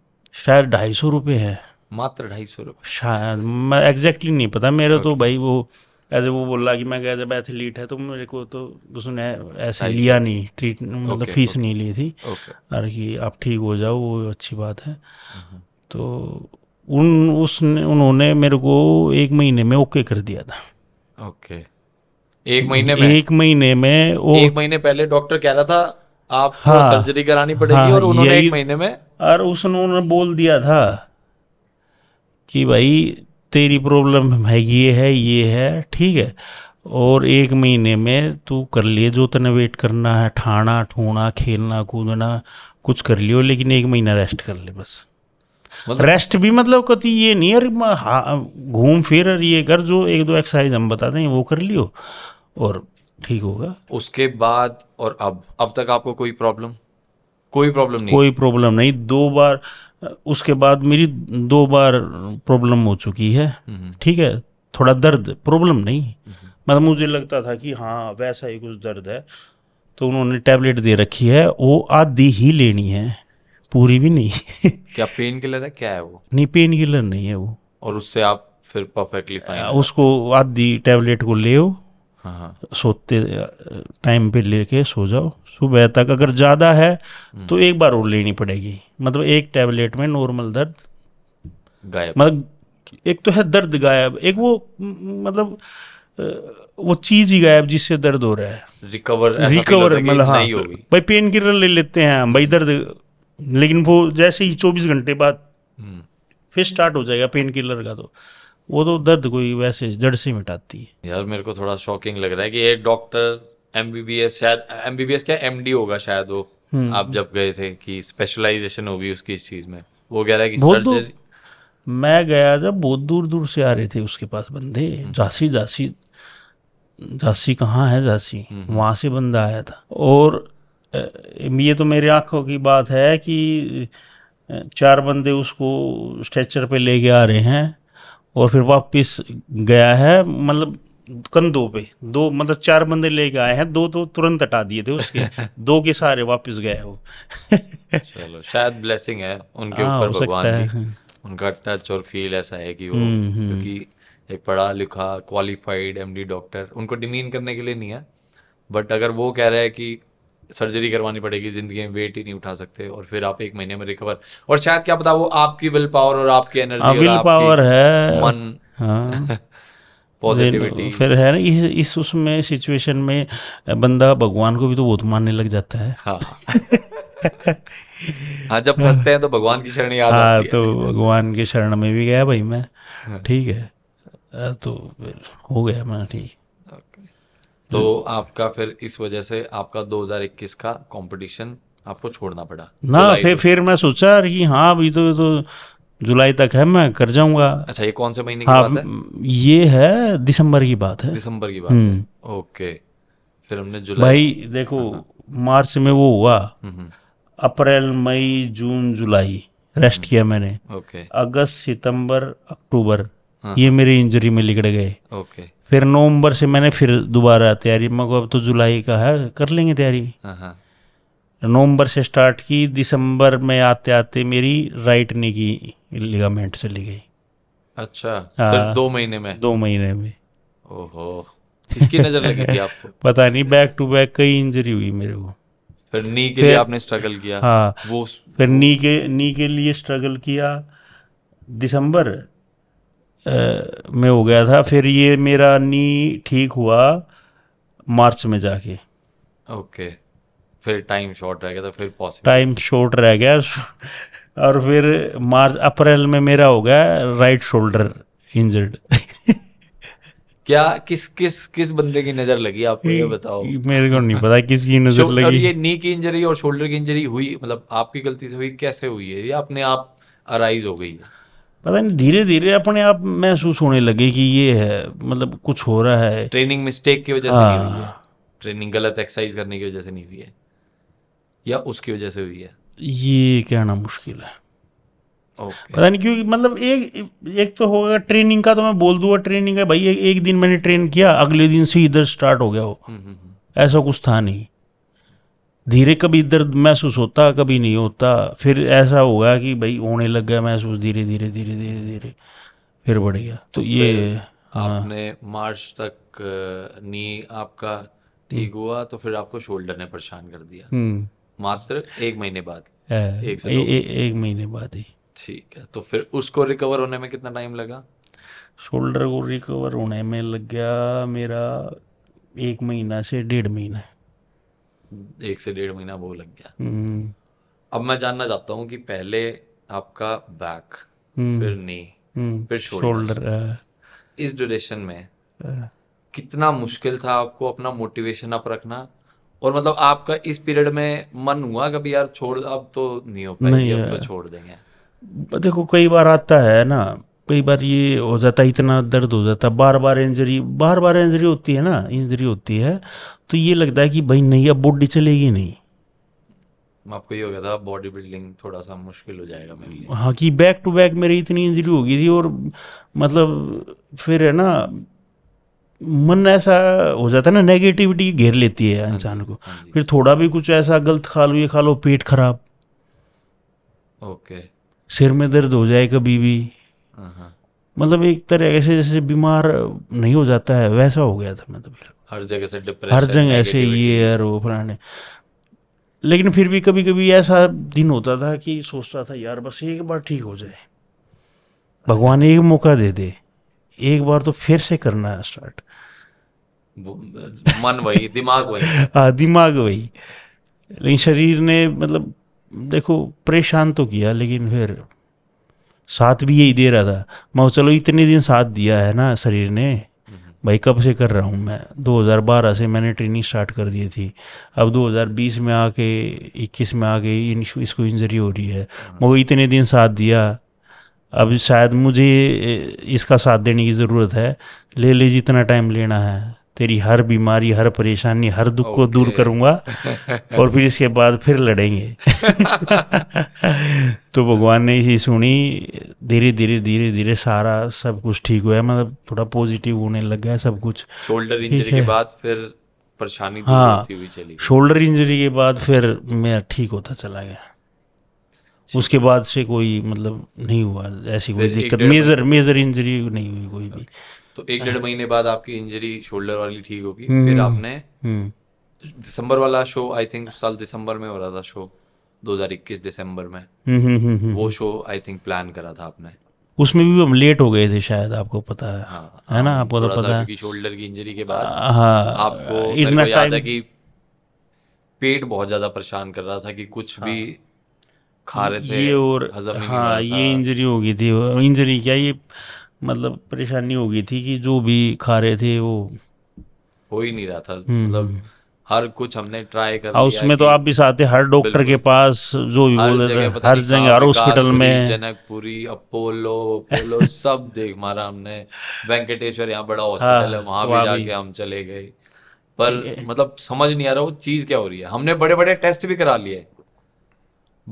शायद ढाई सौ रुपये है, मात्र ढाई सौ रुपये शायद, मैं एग्जैक्टली नहीं पता मेरे। okay. तो भाई वो एज ए वो बोला कि मैं एज ए एथलीट है तो मेरे को तो उसने ऐसा लिया नहीं ट्रीट, मतलब okay, फीस okay. नहीं ली थी। okay. और कि आप ठीक हो जाओ वो अच्छी बात है। uh-huh. तो उन उसने उन्होंने मेरे को एक महीने में ओके कर दिया था। Okay okay. एक महीने में एक महीने में ओ... एक महीने पहले डॉक्टर कह रहा था आप हाँ, सर्जरी करानी पड़ेगी। हाँ, और उन्होंने एक महीने में और उसने बोल दिया था कि भाई तेरी प्रॉब्लम है ये है ये है, ठीक है, और एक महीने में तू कर लिए जो तने वेट करना है, ठाना ठूना खेलना कूदना कुछ कर लियो, लेकिन एक महीना रेस्ट कर ले बस। मतलब रेस्ट भी मतलब कति ये नहीं यार, हाँ, घूम फिर और ये कर, जो एक दो एक्सरसाइज हम बताते हैं वो कर लियो और ठीक होगा। उसके बाद और अब अब तक आपको कोई प्रॉब्लम कोई प्रॉब्लम नहीं? कोई प्रॉब्लम नहीं। दो बार उसके बाद मेरी दो बार प्रॉब्लम हो चुकी है। ठीक है, थोड़ा दर्द, प्रॉब्लम नहीं, मतलब मुझे लगता था कि हाँ वैसा ही कुछ दर्द है, तो उन्होंने टैबलेट दे रखी है, वो आधी ही लेनी है, पूरी भी नहीं। क्या पेन किलर है, क्या है वो? नहीं, पेन किलर नहीं है वो। और उससे आप फिर परफेक्टली फाइन? उसको आधी टैबलेट को ले हो, हाँ, सोते टाइम पे लेके सो जाओ, सुबह तक अगर ज़्यादा है तो एक बार और लेनी पड़ेगी, मतलब एक टैबलेट में नॉर्मल दर्द गायब। मतलब एक तो है दर्द गायब, एक वो मतलब वो चीज़ ही गायब जिससे दर्द हो रहा है, रिकवर रिकवर मतलब हाँ भाई पेन किलर ले लेते हैं हम भाई दर्द, लेकिन वो जैसे ही चौबीस घंटे बाद फिर स्टार्ट हो जाएगा पेन किलर का, तो वो तो दर्द कोई वैसे जड़ से मिटाती है। यार मेरे को थोड़ा शॉकिंग लग रहा है कि ये डॉक्टर एमबीबीएस, शायद एमबीबीएस क्या एमडी होगा शायद वो, आप जब गए थे कि स्पेशलाइजेशन होगी उसकी इस चीज में, वो कह रहा है कि सर्जरी। मैं गया जब, बहुत दूर दूर से आ रहे थे उसके पास बंदे, झांसी झांसी झांसी कहाँ है झांसी, वहाँ से बंदा आया था। और ये तो मेरी आँखों की बात है कि चार बंदे उसको स्ट्रेचर पे लेके आ रहे हैं और फिर वापस गया है, मतलब कंधों पे दो, मतलब चार बंदे लेके आए हैं, दो तो तुरंत हटा दिए थे उसके दो के सारे वापस गए वो। चलो शायद ब्लेसिंग है उनके ऊपर भगवान की, उनका टच और फील ऐसा है कि वो, क्योंकि एक पढ़ा लिखा क्वालिफाइड एमडी डॉक्टर, उनको डिमीन करने के लिए नहीं है, बट अगर वो कह रहा है कि सर्जरी करवानी पड़ेगी, जिंदगी में वेट ही नहीं उठा सकते, और फिर आप एक महीने में रिकवर, और शायद क्या पता वो आपकी विल पावर और आपकी एनर्जी विल पावर है, मन हाँ पॉजिटिविटी फिर है ना इस उसमें सिचुएशन में बंदा भगवान को भी तो बहुत मानने लग जाता है। हाँ हाँ, जब फंसते हैं तो भगवान की शरण याद आती है। तो भगवान की शरण में भी गया भाई मैं, ठीक है, तो हो गया मैं ठीक। तो आपका फिर इस वजह से आपका दो हज़ार इक्कीस का कंपटीशन आपको छोड़ना पड़ा ना? फिर फिर मैं सोचा कि हाँ अभी तो तो जुलाई तक है, मैं कर जाऊंगा। अच्छा, ये कौन से महीने की हाँ, बात है? ये है दिसंबर की बात है। दिसंबर की बात है, ओके। फिर हमने जुलाई, भाई देखो मार्च में वो हुआ, अप्रैल मई जून जुलाई रेस्ट किया मैंने, अगस्त सितम्बर अक्टूबर ये मेरी इंजरी में लिगड़ गए। ओके, फिर नवंबर से मैंने फिर दोबारा तैयारी, मैं अब तो जुलाई का है कर लेंगे तैयारी, नवंबर से स्टार्ट की, दिसंबर में आते आते मेरी राइट नी की लिगामेंट चली गई। अच्छा, सिर्फ दो महीने में? दो महीने में। ओहो, इसकी नजर लगी थी आपको? पता नहीं, बैक टू बैक कई इंजरी हुई मेरे को। फिर नी के लिए आपने स्ट्रगल किया? हाँ, वो फिर नी के नी के लिए स्ट्रगल किया, दिसंबर मैं हो गया था। फिर ये मेरा नी ठीक हुआ मार्च में जाके। ओके, फिर टाइम शॉर्ट रह गया था, फिर पॉसिबल टाइम शॉर्ट रह गया और फिर मार्च अप्रैल में मेरा हो गया राइट शोल्डर इंजर्ड। क्या किस किस किस बंदे की नजर लगी आपको, ये बताओ। मेरे को नहीं पता किसकी नजर लगी। और ये नी की इंजरी और शोल्डर की इंजरी हुई मतलब आपकी गलती से हुई, कैसे हुई है ये, अपने आप अराइज हो गई? पता नहीं, धीरे धीरे अपने आप महसूस होने लगे कि ये है, मतलब कुछ हो रहा है। ट्रेनिंग मिस्टेक की वजह से नहीं हुई है, ट्रेनिंग गलत एक्सरसाइज करने की वजह से नहीं हुई है, या उसकी वजह से हुई है, ये कहना मुश्किल है। Okay. पता नहीं क्योंकि मतलब एक एक तो होगा ट्रेनिंग का, तो मैं बोल दूंगा ट्रेनिंग है भाई, एक, एक दिन मैंने ट्रेन किया अगले दिन से इधर स्टार्ट हो गया हो, ऐसा कुछ था नहीं। धीरे कभी दर्द महसूस होता कभी नहीं होता, फिर ऐसा होगा कि भाई होने लग गया महसूस धीरे धीरे धीरे धीरे धीरे फिर बढ़ गया। तो, तो ये आपने हाँ। मार्च तक नी आपका ठीक हुआ, तो फिर आपको शोल्डर ने परेशान कर दिया मात्र एक महीने बाद, एक से एक महीने बाद ही। ठीक है, तो फिर उसको रिकवर होने में कितना टाइम लगा? शोल्डर को रिकवर होने में लग गया मेरा एक महीना से डेढ़ महीना, एक से डेढ़ महीना वो लग गया। अब मैं जानना चाहता हूँ कि पहले आपका बैक, फिर नी, फिर शोल्डर, इस ड्यूरेशन में कितना मुश्किल था आपको अपना मोटिवेशन अप रखना, और मतलब आपका इस पीरियड में मन हुआ कभी यार छोड़, अब तो नहीं हो पाएगी, अब तो छोड़ देंगे? देखो कई बार आता है ना, कई बार ये हो जाता है, इतना दर्द हो जाता है, बार बार इंजरी बार बार इंजरी होती है ना, इंजरी होती है तो ये लगता है कि भाई नहीं अब बॉडी चलेगी नहीं। आपको ये हो गया था बॉडी बिल्डिंग थोड़ा सा मुश्किल हो जाएगा मेरे लिए? हाँ, कि बैक टू बैक मेरी इतनी इंजरी हो गई थी, और मतलब फिर है ना मन ऐसा हो जाता है ना, नेगेटिविटी घेर लेती है इंसान को, फिर थोड़ा भी कुछ ऐसा गलत खा लो, ये खा लो, पेट खराब, ओके, सिर में दर्द हो जाए कभी भी, मतलब एक तरह ऐसे जैसे बीमार नहीं हो जाता है वैसा हो गया था। मतलब हर जगह से डिप्रेशन, हर जगह ऐसे ये यार वो फलाने। लेकिन फिर भी कभी कभी ऐसा दिन होता था कि सोचता था यार बस एक बार ठीक हो जाए, भगवान एक मौका दे दे, एक बार तो फिर से करना है स्टार्ट। मन वही, दिमाग वही, हाँ दिमाग वही, लेकिन शरीर ने मतलब देखो परेशान तो किया, लेकिन फिर साथ भी यही दे रहा था। मैं चलो इतने दिन साथ दिया है ना शरीर ने, भाई कब से कर रहा हूँ मैं, दो हज़ार बारह से मैंने ट्रेनिंग स्टार्ट कर दी थी, अब दो हज़ार बीस में आके इक्कीस में आके इन, इसको इंजरी हो रही है, वो इतने दिन साथ दिया, अब शायद मुझे इसका साथ देने की ज़रूरत है, ले ले जितना टाइम लेना है, तेरी हर बीमारी हर परेशानी हर दुख okay. को दूर करूंगा और फिर इसके बाद फिर लड़ेंगे। तो भगवान ने इसी सुनी, धीरे धीरे धीरे धीरे सारा सब कुछ ठीक हुआ, मतलब थोड़ा पॉजिटिव होने लग गया सब कुछ। शोल्डर इंजरी के बाद फिर परेशानी दूर होती हुई चली, शोल्डर इंजरी के बाद फिर मैं ठीक होता चला गया, उसके बाद से कोई मतलब नहीं हुआ ऐसी कोई दिक्कत, मेजर मेजर इंजरी नहीं हुई कोई भी। तो एक डेढ़ महीने बाद आपकी इंजरी शोल्डर वाली ठीक होगी, फिर आपने दिसंबर वाला शो, आई थिंक साल दिसंबर में हो रहा था शो, दो हज़ार इक्कीस दिसंबर में हुँ, हुँ, हुँ, वो शो आई थिंक प्लान करा था आपने, उसमें भी हम लेट हो गए थे शायद, आपको पता है हाँ, है ना, आपको तो पता है कि शोल्डर की इंजरी के बाद हाँ, आपको इतना याद है कि पेट बहुत ज्यादा परेशान कर रहा था कि कुछ भी खा रहे थे ये, और हाँ ये इंजरी हो गई थी, इंजरी क्या ये मतलब परेशानी हो गई थी कि जो भी खा रहे थे वो हो ही नहीं रहा था, मतलब हर कुछ हमने ट्राई कर लिया उसमें, तो आप भी साथ हर डॉक्टर के पास जो भी बोल रहे थे, हर जगह हर हॉस्पिटल में, जनकपुरी, अपोलो अपोलो सब देख मारा हमने, वेंकटेश्वर यहाँ बड़ा हॉस्पिटल है वहां भी जाके हम चले गए, पर मतलब समझ नहीं आ रहा वो चीज क्या हो रही है। हमने बड़े बड़े टेस्ट भी करा लिए,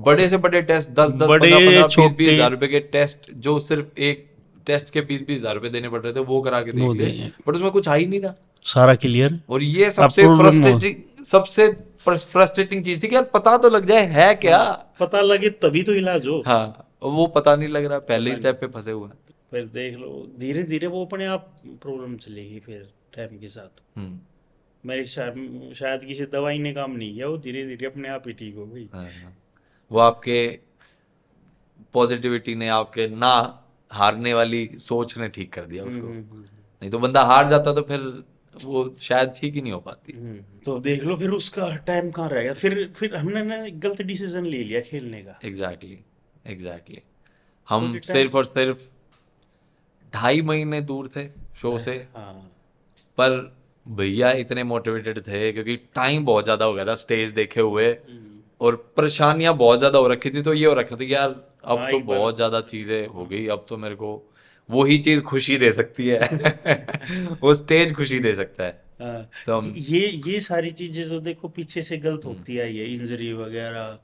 बड़े से बड़े टेस्ट, दस दस बीस बीस हजार रुपए के टेस्ट, जो सिर्फ एक टेस्ट के बीस बीस हजार रुपए देने पड़ रहे थे, वो करा के देख लिए, बट उसमें कुछ आ ही नहीं रहा, सारा क्लियर। और ये सबसे फ्रस्ट्रेटिंग सबसे फ्रस्ट्रेटिंग चीज थी कि यार पता तो लग जाए है क्या, पता लगे तभी तो इलाज हो, हाँ वो पता नहीं लग रहा, पहले ही स्टेप पे फंसे हुआ। फिर देख लो धीरे धीरे वो अपने आप प्रॉब्लम चलेगी फिर टाइम के साथ, मेरे शायद किसी दवाई ने काम नहीं किया, वो धीरे धीरे अपने आप ही ठीक हो गई। वो आपके पॉजिटिविटी ने, आपके ना हारने वाली सोच ने ठीक कर दिया उसको, नहीं तो बंदा हार जाता तो फिर वो शायद ठीक ही नहीं हो पाती। तो देख लो फिर उसका टाइम कहाँ रह गया, फिर फिर हमने ना गलत डिसीजन ले लिया खेलने का। Exactly exactly, exactly exactly. हम तो सिर्फ और सिर्फ ढाई महीने दूर थे शो से। हाँ। पर भैया इतने मोटिवेटेड थे क्योंकि टाइम बहुत ज़्यादा हो गया था स्टेज देखे हुए और परेशानियां बहुत ज़्यादा हो रखी थी। तो ये हो रखा था कि यार अब तो बहुत ज़्यादा चीज़ें हो गई, अब तो मेरे को वो ही चीज खुशी दे सकती है वो स्टेज खुशी दे सकता है। आ, तो ये ये सारी चीजें जो देखो पीछे से गलत होती है, ये इंजरी वगैरह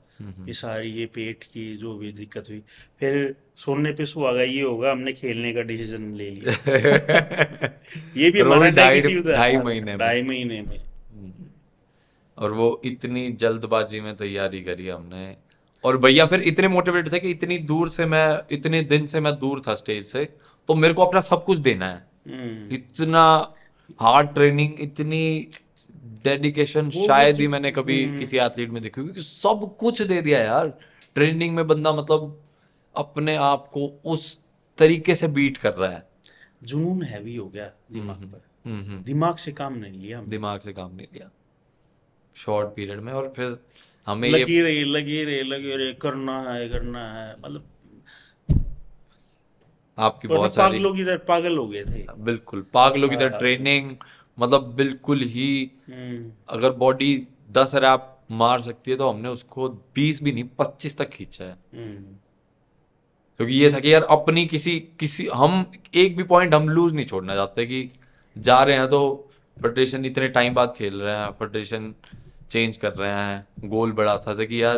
ये सारी, ये पेट की जो भी दिक्कत हुई, फिर सोने पे सुहागा ये होगा हमने खेलने का डिसीजन ले लिया ये भी हमारा ढाई महीने ढाई महीने में, और वो इतनी जल्दबाजी में तैयारी करी हमने। और भैया फिर इतने मोटिवेटेड थे कि इतनी दूर से मैं इतने दिन से मैं दूर था स्टेज से, तो मेरे को अपना सब कुछ देना है। इतना हार्ड ट्रेनिंग, इतनी डेडिकेशन शायद ही मैंने कभी किसी एथलीट में देखी, क्योंकि सब कुछ दे दिया यार ट्रेनिंग में। बंदा मतलब अपने आप को उस तरीके से बीट कर रहा है। जुनून हैवी हो गया दिमाग पर, दिमाग से काम नहीं लिया, दिमाग से काम नहीं लिया शॉर्ट पीरियड में। और फिर हमें लगी रही लगी रही लगी रही करना है करना है, मतलब आपकी बहुत सारी पागलों की तरह पागल हो गए थे। बिल्कुल पागलों की तरह ट्रेनिंग, मतलब बिल्कुल ही अगर बॉडी दस रैप मार सकती है तो हमने उसको बीस भी नहीं पच्चीस तक खींचा है, क्योंकि ये था कि यार अपनी किसी किसी हम एक भी पॉइंट हम लूज नहीं छोड़ना चाहते कि जा रहे हैं तो फेडरेशन इतने टाइम बाद खेल रहे हैं, फेडरेशन चेंज कर रहे हैं। गोल बड़ा था, था कि यार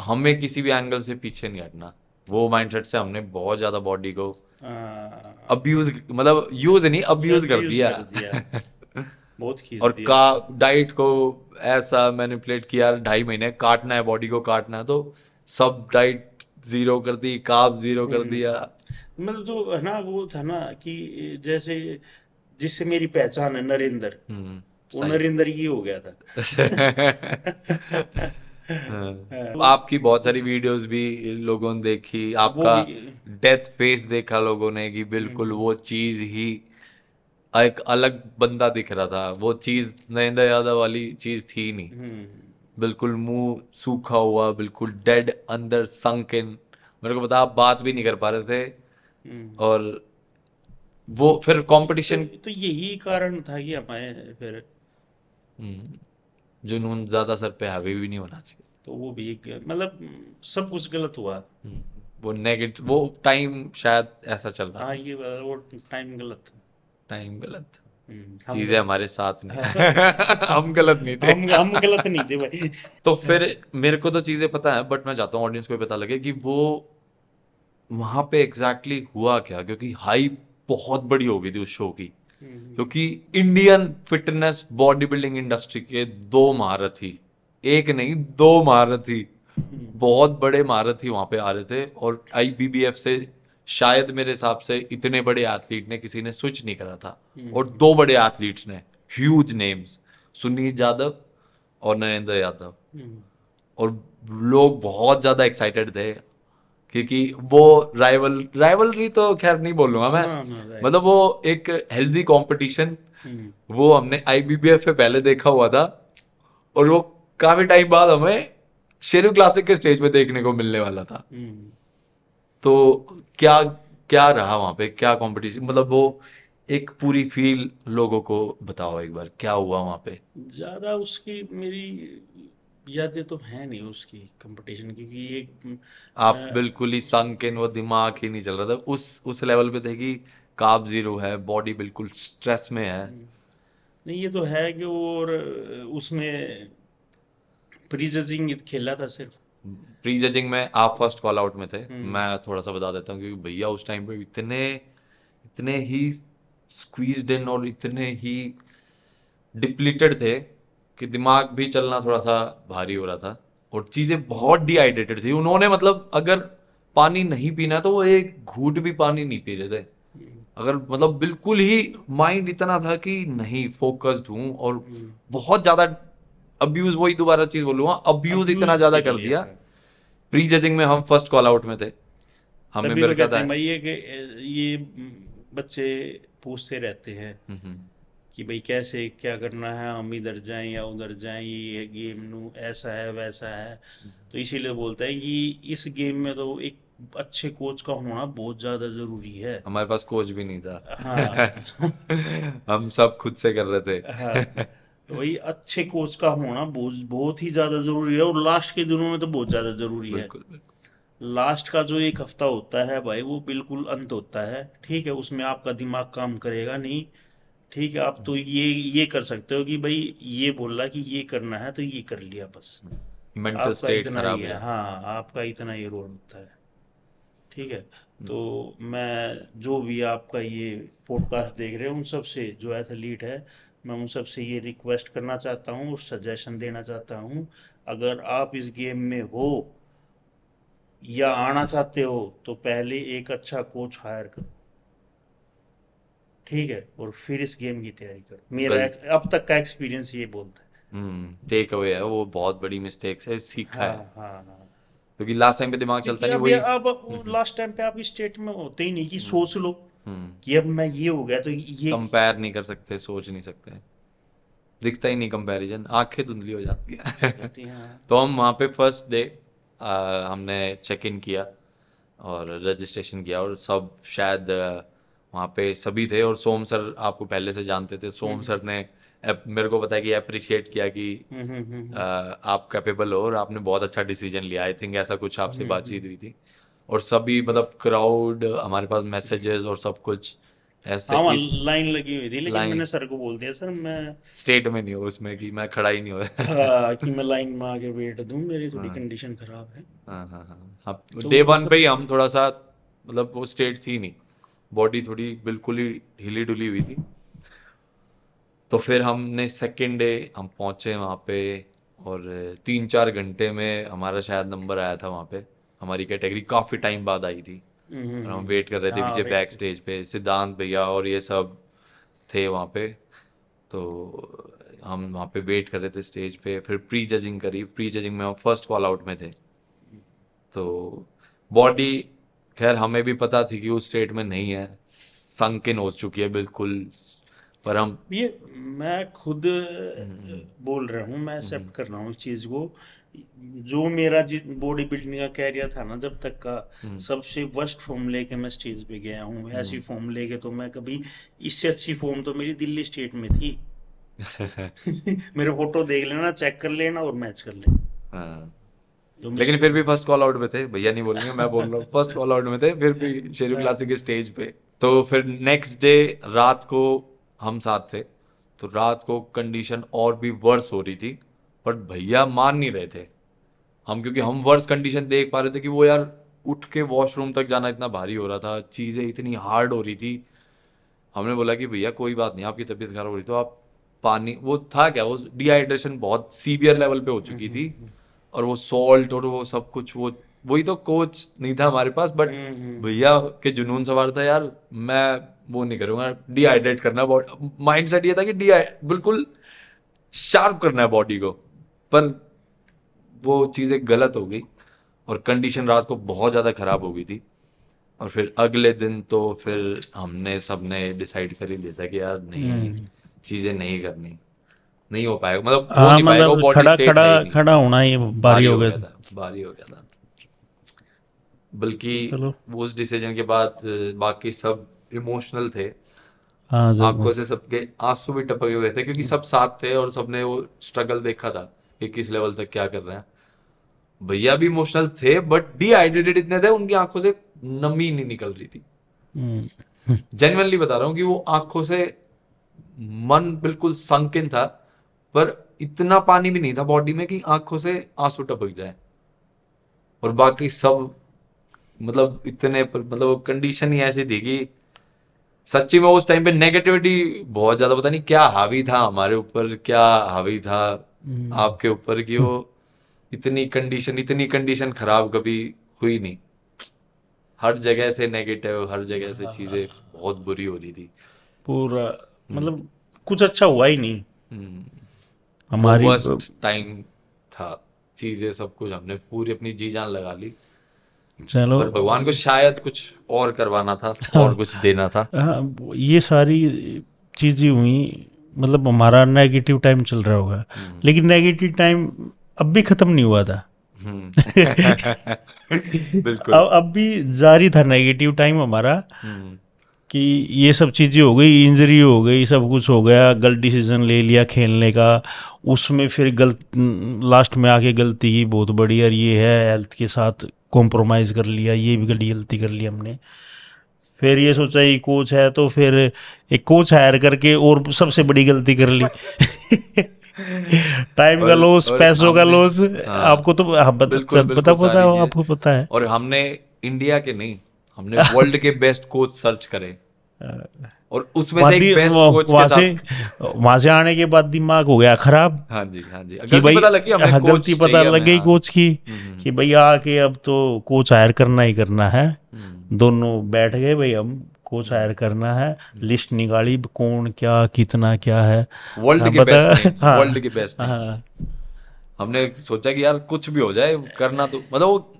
हमें किसी भी एंगल से पीछे नहीं हटना। वो माइंडसेट से हमने बहुत ज्यादा बॉडी को अब्यूज, मतलब यूज नहीं अब्यूज कर दिया, दिया। बहुत खींच और दिया। का डाइट को ऐसा मैनिपुलेट किया, ढाई महीने काटना है बॉडी को, काटना है तो सब डाइट जीरो कर दी, कार्ब जीरो कर दिया। मतलब जो है ना वो था ना कि जैसे जिससे मेरी पहचान है नरेंद्र, नरेंद्र ये हो गया था आपकी बहुत सारी वीडियोस भी लोगों ने देखी, आपका डेथ फेस देखा लोगों ने कि बिल्कुल वो चीज ही एक अलग बंदा दिख रहा था। वो चीज नरेंद्र यादव वाली चीज थी नहीं, बिल्कुल मुंह सूखा हुआ, बिल्कुल डेड, अंदर संक इन। मेरे को पता आप बात भी नहीं कर पा रहे थे। और वो फिर कंपटीशन तो, तो यही कारण था कि हमारे फिर जुनून ज्यादा सर पे हावी भी नहीं होना चाहिए, तो वो भी एक मतलब सब कुछ गलत हुआ। वो नेगेटिव वो टाइम शायद ऐसा चल रहा। हाँ ये वो टाइम गलत टाइम गलत चीजें हमारे साथ नहीं हम गलत नहीं थे हम, हम गलत नहीं थे भाई तो फिर मेरे को तो चीजें पता है, बट मैं चाहता हूँ ऑडियंस को पता लगे कि वो वहां पे एग्जैक्टली हुआ क्या, क्योंकि हाइप बहुत बड़ी हो गई थी उस शो की, क्योंकि Indian fitness body building industry के दो महारथी, एक नहीं दो महारथी, बहुत बड़े महारथी वहां पे आ रहे थे। और आईबीबीएफ से शायद मेरे हिसाब से इतने बड़े एथलीट ने किसी ने स्विच नहीं करा था। और दो बड़े एथलीट्स ने, ह्यूज नेम्स, सुनीत यादव और नरेंद्र यादव, और लोग बहुत ज्यादा एक्साइटेड थे क्योंकि वो राइवल राइवलरी तो खैर नहीं बोलूंगा मैं, मतलब वो एक हेल्दी कंपटीशन वो हमने आईबीबीएफ पे पहले देखा हुआ था और वो काफी टाइम बाद हमें शेरू क्लासिक के स्टेज पे देखने को मिलने वाला था। तो क्या क्या रहा वहां पे, क्या कंपटीशन, मतलब वो एक पूरी फील लोगों को बताओ एक बार क्या हुआ वहां पे। ज्यादा उसकी मेरी यादें तो है नहीं उसकी कंपटीशन की, कि एक आप आ, बिल्कुल ही संक इन, वो दिमाग ही नहीं चल रहा था उस उस लेवल पे थे कि कार्ब जीरो है, बॉडी बिल्कुल स्ट्रेस में है। नहीं ये तो है कि और उसमें प्री जजिंग खेला था, सिर्फ प्री जजिंग में आप फर्स्ट कॉल आउट में थे। मैं थोड़ा सा बता देता हूँ क्योंकि भैया उस टाइम पे इतने इतने ही स्क्वीज्ड इन और इतने ही डिप्लीटेड थे कि दिमाग भी चलना थोड़ा सा भारी हो रहा था और चीज़ें बहुत डिहाइड्रेटेड थी। उन्होंने मतलब अगर पानी नहीं पीना तो वो एक घूंट भी पानी नहीं पी रहे थे, अगर मतलब बिल्कुल ही माइंड इतना था कि नहीं फोकस्ड हूँ। और बहुत ज़्यादा अब्यूज़, वही दोबारा चीज़ बोलूँगा, अब्यूज़ इतना ज़्यादा कर दिया। प्री जजिंग में हम फर्स्ट कॉल आउट में थे, हमें ये बच्चे पूछते रहते हैं कि भाई कैसे क्या करना है, हम इधर जाएं या उधर जाएं, ये गेम नू ऐसा है वैसा है। तो इसीलिए बोलते हैं कि इस गेम में तो एक अच्छे कोच का होना बहुत ज्यादा जरूरी है। हमारे पास कोच भी नहीं था, हाँ। हम सब खुद से कर रहे थे, हाँ। तो वही अच्छे कोच का होना बहुत बहुत ही ज्यादा जरूरी है, और लास्ट के दिनों में तो बहुत ज्यादा जरूरी है। लास्ट का जो एक हफ्ता होता है भाई, वो बिल्कुल अंत होता है, ठीक है, उसमें आपका दिमाग काम करेगा नहीं, ठीक है। आप तो ये ये कर सकते हो कि भाई ये बोला कि ये करना है तो ये कर लिया, बस मेंटल स्टेट खराब है, हाँ, आपका इतना ये रोल होता है, ठीक है। तो मैं जो भी आपका ये पॉडकास्ट देख रहे हैं उन सब से जो एथलीट है, मैं उन सब से ये रिक्वेस्ट करना चाहता हूँ, सजेशन देना चाहता हूँ, अगर आप इस गेम में हो या आना चाहते हो तो पहले एक अच्छा कोच हायर करो, ठीक है, और फिर इस गेम की तैयारी करो। मेरा अब तक का एक्सपीरियंस ये बोलता है। हम्म टेक अवे है वो, बहुत बड़ी मिस्टेक है, सीखा है, हाँ, हाँ, हाँ। क्योंकि लास्ट टाइम पे दिमाग चलता नहीं वही। अब लास्ट टाइम पे आप इस स्टेट में होते ही नहीं कि सोच लो कि अब मैं ये हो गया, तो ये कंपेयर नहीं कर सकते, सोच नहीं सकते, दिखता ही नहीं कंपैरिजन, आंखें धुंधली हो जाती है। तो हम वहाँ पे फर्स्ट डे हमने चेक इन किया और रजिस्ट्रेशन किया, और सब शायद वहाँ पे सभी थे, और सोम सर आपको पहले से जानते थे। सोम सर ने मेरे को बताया कि अप्रिशिएट किया कि आ, आप कैपेबल हो और आपने बहुत अच्छा डिसीजन लिया, आई थिंक ऐसा कुछ आपसे बातचीत हुई थी। और सभी मतलब क्राउड हमारे पास मैसेजेस और सब कुछ ऐसे लाइन लगी हुई थी, लेकिन मैंने सर को बोल दिया सर मैं स्टेट में नहीं हूँ उसमें कि मैं खड़ा ही नहीं हुआ कि मैं लाइन में आके वेट दूँ, मेरी थोड़ी कंडीशन खराब है। हाँ हाँ हाँ डे वन पे ही हम थोड़ा सा मतलब वो स्टेट थी नहीं, बॉडी थोड़ी बिल्कुल ही हिली डुली हुई थी। तो फिर हमने सेकेंड डे हम पहुँचे वहाँ पे, और तीन चार घंटे में हमारा शायद नंबर आया था वहाँ पे, हमारी कैटेगरी काफ़ी टाइम बाद आई थी। हम वेट कर रहे थे पीछे बैक स्टेज पे, सिद्धांत भैया और ये सब थे वहाँ पे। तो हम वहाँ पे वेट कर रहे थे स्टेज पे, फिर प्री जजिंग करी। प्री जजिंग में हम फर्स्ट कॉल आउट में थे, तो बॉडी खैर हमें भी पता थी कि उस स्टेट में नहीं है, संक इन हो चुकी है बिल्कुल, पर हम ये मैं खुद बोल रहा हूँ, मैं एक्सेप्ट कर रहा हूँ इस चीज़ को। जो मेरा बॉडी बिल्डिंग का कैरियर था ना जब तक का, सबसे वर्स्ट फॉर्म लेके मैं स्टेज पे गया हूँ, ऐसी फॉर्म लेके तो मैं कभी, इससे अच्छी फॉर्म तो मेरी दिल्ली स्टेट में थी। मेरे फोटो देख लेना, चेक कर लेना और मैच कर लेना। लेकिन फिर भी फर्स्ट कॉल आउट में थे, भैया नहीं बोल रही हूँ मैं बोल रहा हूँ, फर्स्ट कॉल आउट में थे फिर भी शेरू क्लासिक के स्टेज पे। तो फिर नेक्स्ट डे रात को हम साथ थे, तो रात को कंडीशन और भी वर्स हो रही थी, बट भैया मान नहीं रहे थे हम, क्योंकि हम वर्स कंडीशन देख पा रहे थे कि वो यार उठ के वॉशरूम तक जाना इतना भारी हो रहा था, चीज़ें इतनी हार्ड हो रही थी। हमने बोला कि भैया कोई बात नहीं, आपकी तबीयत खराब हो रही तो आप पानी, वो था क्या वो डिहाइड्रेशन बहुत सीवियर लेवल पर हो चुकी थी, और वो सॉल्ट और वो सब कुछ, वो वही तो कोच नहीं था हमारे पास, बट भैया के जुनून सवार था यार मैं वो नहीं करूँगा, डिहाइड्रेट करना, माइंड सेट ये था कि डी बिल्कुल शार्प करना है बॉडी को, पर वो चीज़ें गलत हो गई और कंडीशन रात को बहुत ज़्यादा ख़राब हो गई थी। और फिर अगले दिन तो फिर हमने सब ने डिसाइड कर ही लिया था कि यार नहीं, चीज़ें नहीं करनी, नहीं हो पाएगा, मतलब हो नहीं पाएगा, बॉडी स्टेट खड़ा खड़ा होना ये भारी हो गया था, भारी हो गया था। बल्कि उस डिसीजन के बाद बाकी सब इमोशनल थे, आंखों से सबके आंसू भी टपक रहे थे, क्योंकि सब साथ थे और सबने वो स्ट्रगल देखा था कि किस लेवल तक क्या कर रहे हैं। भैया भी इमोशनल थे बट डिहाइड्रेटेड इतने थे, उनकी आंखों से नमी नहीं निकल रही थी, जेन्युइनली बता रहा हूँ कि वो आंखों से मन बिल्कुल संक इन था, पर इतना पानी भी नहीं था बॉडी में कि आंखों से आंसू टपक जाए। और बाकी सब मतलब इतने पर, मतलब कंडीशन ही ऐसी थी कि सच्ची में उस टाइम पे नेगेटिविटी बहुत ज्यादा, पता नहीं क्या हावी था हमारे ऊपर, क्या हावी था आपके ऊपर कि वो इतनी कंडीशन इतनी कंडीशन खराब कभी हुई नहीं, हर जगह से नेगेटिव, हर जगह से चीजें बहुत बुरी हो रही थी, पूरा मतलब कुछ अच्छा हुआ ही नहीं। हमारी वर्स्ट टाइम था, चीजें सब कुछ हमने पूरी अपनी जी जान लगा ली, चलो, पर भगवान को शायद कुछ और करवाना था और कुछ देना था। ये सारी चीजें हुई मतलब हमारा नेगेटिव टाइम चल रहा होगा, लेकिन नेगेटिव टाइम अब भी ख़त्म नहीं हुआ था। बिल्कुल अब अब भी जारी था नेगेटिव टाइम हमारा कि ये सब चीज़ें हो गई, इंजरी हो गई, सब कुछ हो गया, गलत डिसीजन ले लिया खेलने का, उसमें फिर गलत लास्ट में आके गलती की बहुत बड़ी, और ये है हेल्थ के साथ कॉम्प्रोमाइज़ कर लिया, ये भी गलती कर ली हमने। फिर ये सोचा ये कोच है तो फिर एक कोच हायर करके और सबसे बड़ी गलती कर ली। टाइम का लॉस, पैसों का लॉस, आपको तो आप बत, बिल्कुल, बिल्कुल, पता पता हो, आपको पता है। और हमने इंडिया के नहीं, हमने वर्ल्ड के बेस्ट कोच सर्च करे और उसमें से एक बेस्ट कोच के साथ वहां से आने के बाद दिमाग हो गया खराब। हाँ जी, हाँ जी, कि भाई पता लगी हमें कोच, पता लग गई कोच की कि भाई आके अब तो कोच हायर करना ही करना है। दोनों बैठ गए भाई हम कोच हायर करना है, लिस्ट निकाली कौन क्या कितना क्या है, वर्ल्ड के बेस्ट, वर्ल्ड के बेस्ट। हमने सोचा कि यार कुछ भी हो जाए करना, तो मतलब वो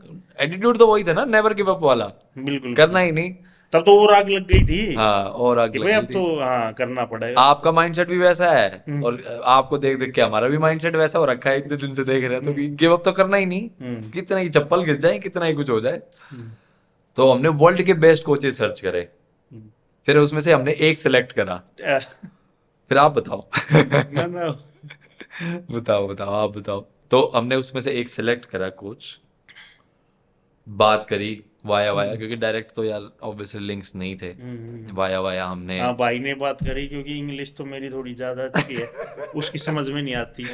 एटीट्यूड तो वही था ना, नेवर गिव अप वाला, बिल्कुल करना ही नहीं। तब तो और आग लग गई थी। हाँ, और आग लग गई अब थी। तो हाँ, करना पड़ेगा। आपका माइंडसेट भी वैसा है और आपको देख देख के हमारा भी माइंडसेट वैसा हो रखा है, एक दिन से देख रहे हैं, तो गिव अप तो करना ही नहीं, कितना ही चप्पल घिस जाए, कितना ही कुछ हो जाए। तो हमने वर्ल्ड के बेस्ट कोचेस सर्च करे, फिर उसमें से हमने एक सिलेक्ट करा। फिर आप बताओ बताओ बताओ आप बताओ। तो हमने उसमें से एक सिलेक्ट करा कोच, बात करी वाया वाया, क्योंकि डायरेक्ट तो यार ऑब्वियसली लिंक्स नहीं थे। वाया वाया हमने, हाँ भाई ने बात करी, क्योंकि इंग्लिश तो मेरी थोड़ी ज्यादा अच्छी है, उसकी समझ में नहीं आती।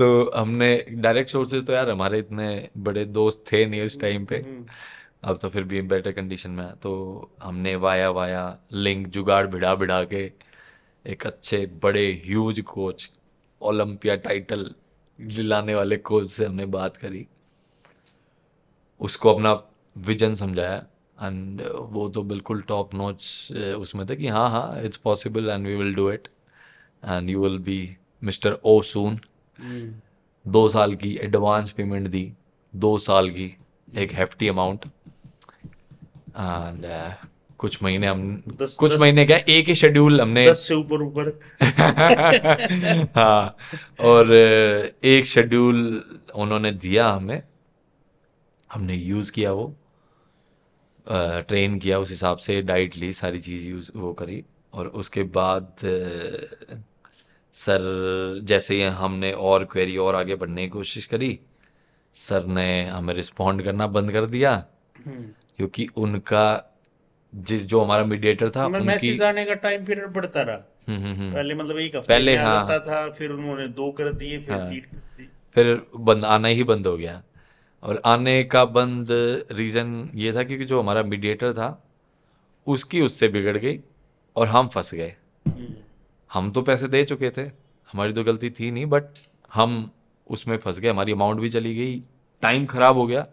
तो हमने डायरेक्ट सोर्सेज तो यार हमारे इतने बड़े दोस्त थे नहीं उस टाइम पे, अब तो फिर भी बेटर कंडीशन में। तो हमने वाया वाया लिंक जुगाड़ भिड़ा भिड़ा के एक अच्छे बड़े ह्यूज कोच, ओलंपिया टाइटल दिलाने वाले कोच से हमने बात करी, उसको अपना विजन समझाया, एंड वो तो बिल्कुल टॉप नॉच उसमें था कि हाँ हाँ it's possible and we will do it and you will be mister O soon. दो साल की एडवांस पेमेंट दी, दो साल की एक हेफ्टी अमाउंट, एंड uh, कुछ महीने हम दस, कुछ दस, महीने क्या एक ही शेड्यूल हमने दस से ऊपर ऊपर हाँ, और एक शेड्यूल उन्होंने दिया हमें, हमने यूज़ किया, वो ट्रेन किया उस हिसाब से, डाइट ली, सारी चीज़ यूज़ वो करी। और उसके बाद सर जैसे ही हमने और क्वेरी और आगे बढ़ने की कोशिश करी, सर ने हमें रिस्पॉन्ड करना बंद कर दिया, क्योंकि उनका जिस जो हमारा मीडिएटर था, मैसेज आने का टाइम पीरियड बढ़ता रहा। पहले मतलब एक हफ्ते पहले आता था, फिर उन्होंने दो कर दिए, फिर तीन कर दिए, फिर बंद आना ही बंद हो गया। और आने का बंद रीज़न ये था क्योंकि जो हमारा मीडिएटर था उसकी उससे बिगड़ गई और हम फंस गए। हम तो पैसे दे चुके थे, हमारी तो गलती थी नहीं, बट हम उसमें फंस गए, हमारी अमाउंट भी चली गई, टाइम ख़राब हो गया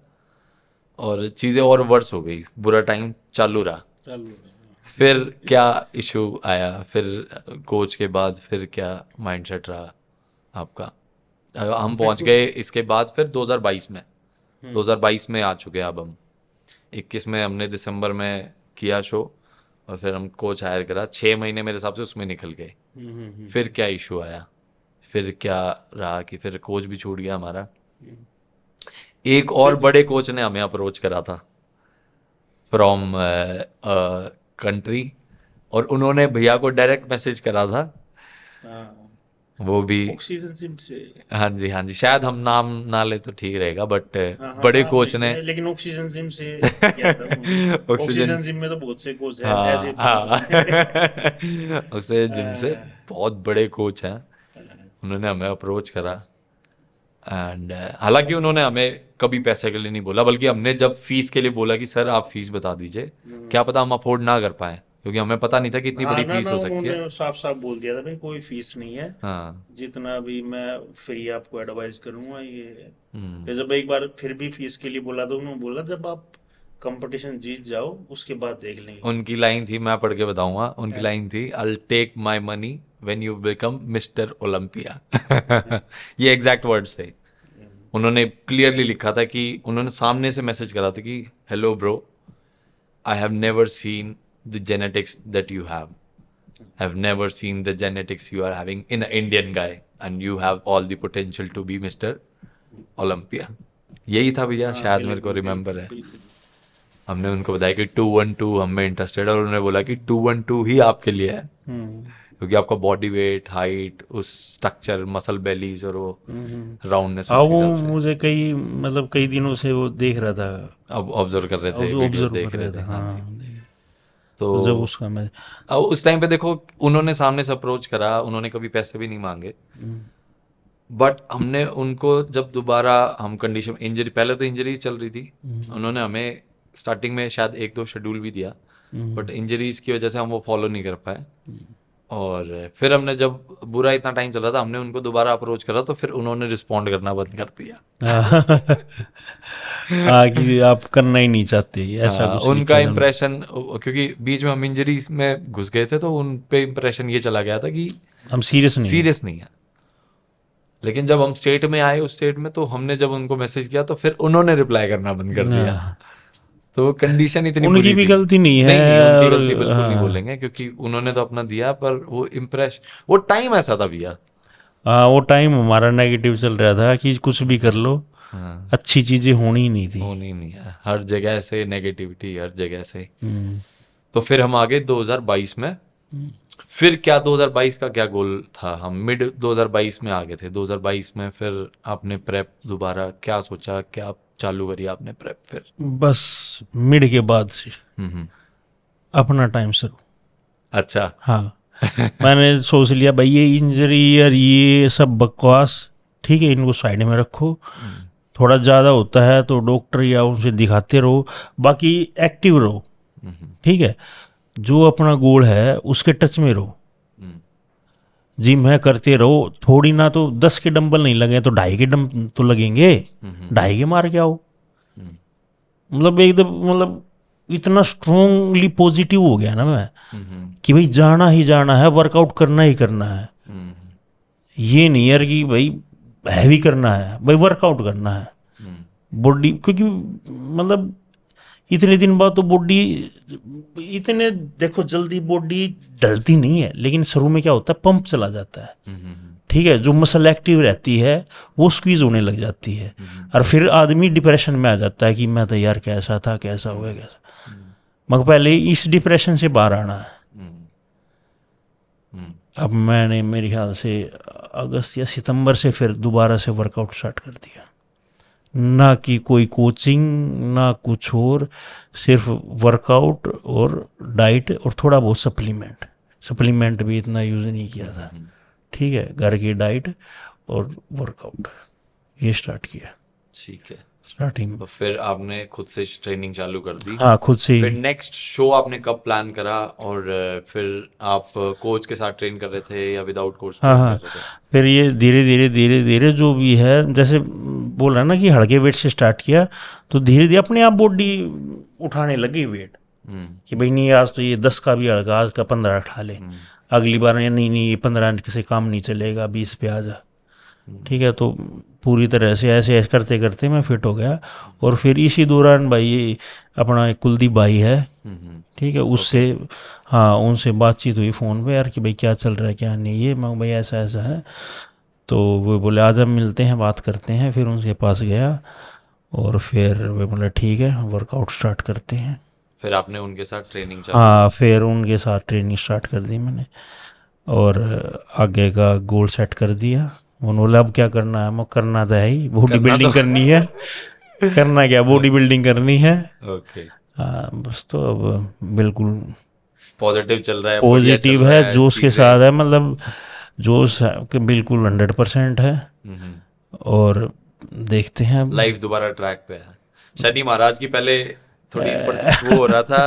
और चीज़ें और वर्स हो गई, बुरा टाइम चालू रहा चालू रहा। फिर क्या इशू आया, फिर कोच के बाद फिर क्या माइंडसेट रहा आपका? हम पहुंच गए इसके बाद फिर दो हज़ार बाईस में, दो हज़ार बाईस में आ चुके हैं अब हम। इक्कीस में हमने दिसंबर में किया शो और फिर हम कोच हायर करा, छः महीने मेरे हिसाब से उसमें निकल गए। फिर क्या इशू आया, फिर क्या रहा कि फिर कोच भी छूट गया हमारा। एक और बड़े कोच ने हमें अप्रोच करा था फ्रॉम कंट्री, और उन्होंने भैया को डायरेक्ट मैसेज करा था, वो भी ऑक्सीजन जिम से। हाँ जी, हाँ जी, शायद हम नाम ना ले तो ठीक रहेगा, बट बड़े कोच ने, लेकिन ऑक्सीजन जिम से ऑक्सीजन जिम में तो बहुत से कोच हैं, ऑक्सीजन जिम से बहुत बड़े कोच हैं, उन्होंने हमें अप्रोच करा। एंड हालांकि उन्होंने हमें कभी पैसे के लिए नहीं बोला, बल्कि हमने जब फीस के लिए बोला कि सर आप फीस बता दीजिए, क्या पता हम अफोर्ड ना कर पाए, क्योंकि हमें पता नहीं था कि इतनी बड़ी फीस हो सकती है। साफ साफ बोल दिया था भाई कोई फीस नहीं है। हाँ। जितना भी मैं फ्री आपको एडवाइस करूंगा ये है। जब एक बार फिर भी फीस के लिए बोला तो उन्होंने बोला जब आप कंपटीशन जीत जाओ उसके बाद देख लेंगे। उनकी लाइन थी, मैं पढ़ के बताऊंगा, उनकी लाइन थी, I will take my money when you become mister Olympia. ये एग्जैक्ट वर्ड्स थे। उन्होंने क्लियरली लिखा था कि उन्होंने सामने से मैसेज करा था कि hello bro, I have never seen the genetics that you have I've never seen the genetics you are having in an Indian guy, and you have all the potential to be Mister Olympia. यही था भैया, शायद मेरे को रिमेम्बर है। हमने उनको बताया कि टू वन टू हमें इंटरेस्टेड, और उन्होंने बोला कि टू वन टू ही आपके लिए है, क्योंकि आपका बॉडी वेट, हाइट, उस स्ट्रक्चर, मसल बेलीज और वो राउंडनेस। मुझे कई मतलब कई दिनों से वो देख रहा था, अब ऑब्जर्व कर रहे थे। तो जब उसका मैं उस टाइम पे देखो, उन्होंने सामने से अप्रोच करा, उन्होंने कभी पैसे भी नहीं मांगे, बट हमने उनको जब दोबारा हम कंडीशन, इंजरी पहले तो इंजरीज चल रही थी, उन्होंने हमें स्टार्टिंग में शायद एक दो शेड्यूल भी दिया, बट इंजरीज की वजह से हम वो फॉलो नहीं कर पाए। और फिर हमने जब बुरा इतना टाइम चला था, हमने उनको दोबारा अप्रोच करा, तो फिर उन्होंने रिस्पॉन्ड करना बंद कर दिया। हाँ, कि आप करना ही नहीं चाहते ऐसा। हाँ, उनका इम्प्रेशन, क्योंकि बीच में हम इंजरी में घुस गए थे, तो उन पे इम्प्रेशन ये चला गया था कि हम सीरियस नहीं सीरियस नहीं है। लेकिन जब हम स्टेट में आए, उस स्टेट में, तो हमने जब उनको मैसेज किया तो फिर उन्होंने रिप्लाई करना बंद कर दिया। तो कंडीशन इतनी उनकी भी गलती नहीं है, नहीं, उनकी गलती बिल्कुल नहीं बोलेंगे, क्योंकि उन्होंने तो अपना दिया, पर वो इम्प्रेस, वो टाइम ऐसा था भैया। हाँ, वो टाइम हमारा नेगेटिव चल रहा था कि कुछ भी कर लो। हाँ, अच्छी चीजें होनी नहीं थी, होनी नहीं है, हर जगह से नेगेटिविटी, हर जगह से। तो फिर हम आगे दो हज़ार बाईस में, फिर क्या दो हज़ार बाईस का क्या गोल था, हम मिड दो हज़ार बाईस में आ गए थे। दो हज़ार बाईस में फिर आपने प्रेप दोबारा क्या सोचा, क्या चालू करी आपने प्रेप? फिर बस मिड के बाद से अपना टाइम शुरू। अच्छा। हाँ, मैंने सोच लिया भाई ये इंजरी और ये सब बकवास ठीक है, इनको साइड में रखो, थोड़ा ज़्यादा होता है तो डॉक्टर या उनसे दिखाते रहो, बाकी एक्टिव रहो, ठीक है, जो अपना गोल है उसके टच में रहो, जिम है करते रहो, थोड़ी ना तो दस के डंबल नहीं लगे तो ढाई के डंबल तो लगेंगे, ढाई के मार के आओ। मतलब एकदम मतलब इतना स्ट्रोंगली पॉजिटिव हो गया ना मैं कि भाई जाना ही जाना है, वर्कआउट करना ही करना है, ये नहीं यार कि भाई हैवी करना है, भाई वर्कआउट करना है बॉडी, क्योंकि मतलब इतने दिन बाद तो बॉडी इतने देखो जल्दी बॉडी ढलती नहीं है, लेकिन शुरू में क्या होता है पंप चला जाता है, ठीक है, जो मसल एक्टिव रहती है वो स्क्वीज होने लग जाती है, और फिर आदमी डिप्रेशन में आ जाता है कि मैं तो यार कैसा था, कैसा हुआ, कैसा। मगर पहले इस डिप्रेशन से बाहर आना है। अब मैंने मेरे ख्याल से अगस्त या सितंबर से फिर दोबारा से वर्कआउट स्टार्ट कर दिया, ना कि कोई कोचिंग ना कुछ और, सिर्फ वर्कआउट और डाइट और थोड़ा बहुत सप्लीमेंट। सप्लीमेंट भी इतना यूज़ नहीं किया था, ठीक है, घर की डाइट और वर्कआउट ये स्टार्ट किया। ठीक है, स्टार्टिंग तो फिर आपने खुद से ट्रेनिंग चालू कर दी। हाँ, खुद से। फिर नेक्स्ट शो आपने कब प्लान करा, और फिर आप कोच के साथ ट्रेन कर रहे थे या विदाउट कोच? हाँ हाँ, फिर ये धीरे धीरे धीरे धीरे जो भी है, जैसे बोल रहा ना कि हल्के वेट से स्टार्ट किया, तो धीरे धीरे अपने आप बॉडी उठाने लगी वेट, कि भाई नहीं आज तो ये दस का भी हल्का, आज का पंद्रह उठा ले, अगली बार नहीं नहीं ये पंद्रह से काम नहीं चलेगा, बीस पे आ जा, ठीक है। तो पूरी तरह से ऐसे ऐसे करते करते मैं फिट हो गया। और फिर इसी दौरान भाई ये अपना कुलदीप भाई है, ठीक है, उससे हाँ उनसे बातचीत हुई फ़ोन पे यार कि भाई क्या चल रहा है क्या नहीं, ये मैं भाई ऐसा ऐसा है, तो वो बोले आज हम मिलते हैं बात करते हैं। फिर उनके पास गया और फिर वे बोले ठीक है वर्कआउट स्टार्ट करते हैं। फिर आपने उनके साथ ट्रेनिंग चालू? हाँ, फिर उनके साथ ट्रेनिंग स्टार्ट कर दी मैंने और आगे का गोल सेट कर दिया। उन्होंने अब क्या करना है, मैं करना तो है ही, बॉडी बिल्डिंग करनी है, करना क्या बॉडी बिल्डिंग करनी है। ओके, हाँ बस। तो अब बिल्कुल पॉजिटिव चल रहा है, पॉजिटिव है, जोश के साथ है, मतलब जोश के बिल्कुल हंड्रेड परसेंट है। और देखते हैं लाइफ दोबारा ट्रैक पे है। शनि महाराज की पहले थोड़ी वो हो रहा था,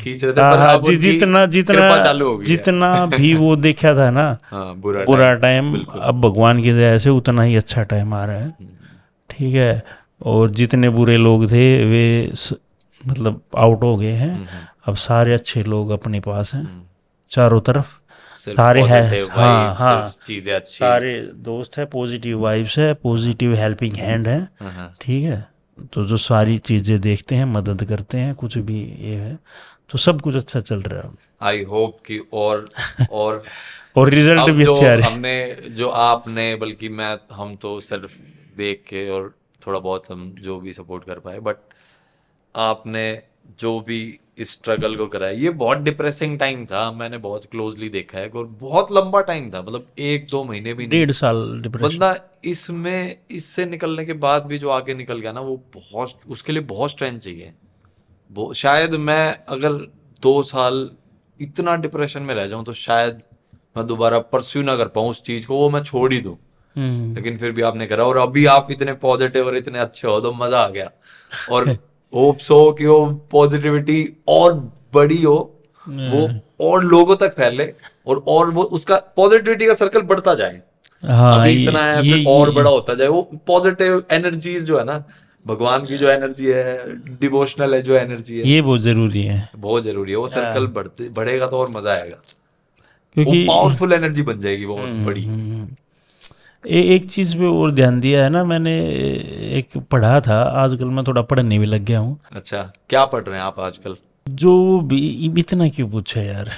खींच रहे थे, पर अब जितना जितना चालू हो गई, जितना भी वो देखा था ना बुरा टाइम, अब भगवान की दया से उतना ही अच्छा टाइम आ रहा है, ठीक है। और जितने बुरे लोग थे वे मतलब आउट हो गए हैं, अब सारे अच्छे लोग अपने पास हैं चारों तरफ, सारे है। हाँ हाँ, चीजें अच्छी, सारे दोस्त है, पॉजिटिव वाइब्स है, पॉजिटिव हेल्पिंग हैंड है, ठीक है। तो जो सारी चीज़ें देखते हैं, मदद करते हैं, कुछ भी ये है, तो सब कुछ अच्छा चल रहा है। आई होप कि और और और रिजल्ट भी अच्छे आ रहे हैं। हमने जो आपने बल्कि मैं हम तो सिर्फ देख के और थोड़ा बहुत हम जो भी सपोर्ट कर पाए, बट आपने जो भी इस स्ट्रगल को कराया, ये बहुत डिप्रेसिंग टाइम था, मैंने बहुत क्लोजली देखा है और बहुत लंबा टाइम था, मतलब एक दो महीने भी डेढ़ साल डिप्रेशन। बंदा इसमें इससे निकलने के बाद भी जो आगे निकल गया ना, वो बहुत, उसके लिए बहुत स्ट्रेंथ चाहिए। वो शायद मैं अगर दो साल इतना डिप्रेशन में रह जाऊँ तो शायद मैं दोबारा परस्यू ना कर पाऊँ उस चीज़ को, वो मैं छोड़ ही दूँ। लेकिन फिर भी आपने करा और अभी आप इतने पॉजिटिव और इतने अच्छे हो, तो मजा आ गया। और होप सो कि वो पॉजिटिविटी और बड़ी हो, वो और लोगों तक फैले और और वो उसका पॉजिटिविटी का सर्कल बढ़ता जाए। हाँ, अभी इतना है, ये, फिर और ये, बड़ा होता जाए। वो पॉजिटिव एनर्जीज जो है ना, भगवान की जो एनर्जी है, डिवोशनल है जो एनर्जी है, ये बहुत जरूरी है, बहुत जरूरी है। वो सर्कल बढ़ते बढ़ेगा तो और मजा आएगा, क्योंकि पावरफुल एनर्जी बन जाएगी बहुत बड़ी। ए, एक चीज़ पे और ध्यान दिया है ना मैंने, एक पढ़ा था, आजकल मैं थोड़ा पढ़ने भी लग गया हूँ। अच्छा, क्या पढ़ रहे हैं आप आजकल? जो भी, इतना क्यों पूछा यार।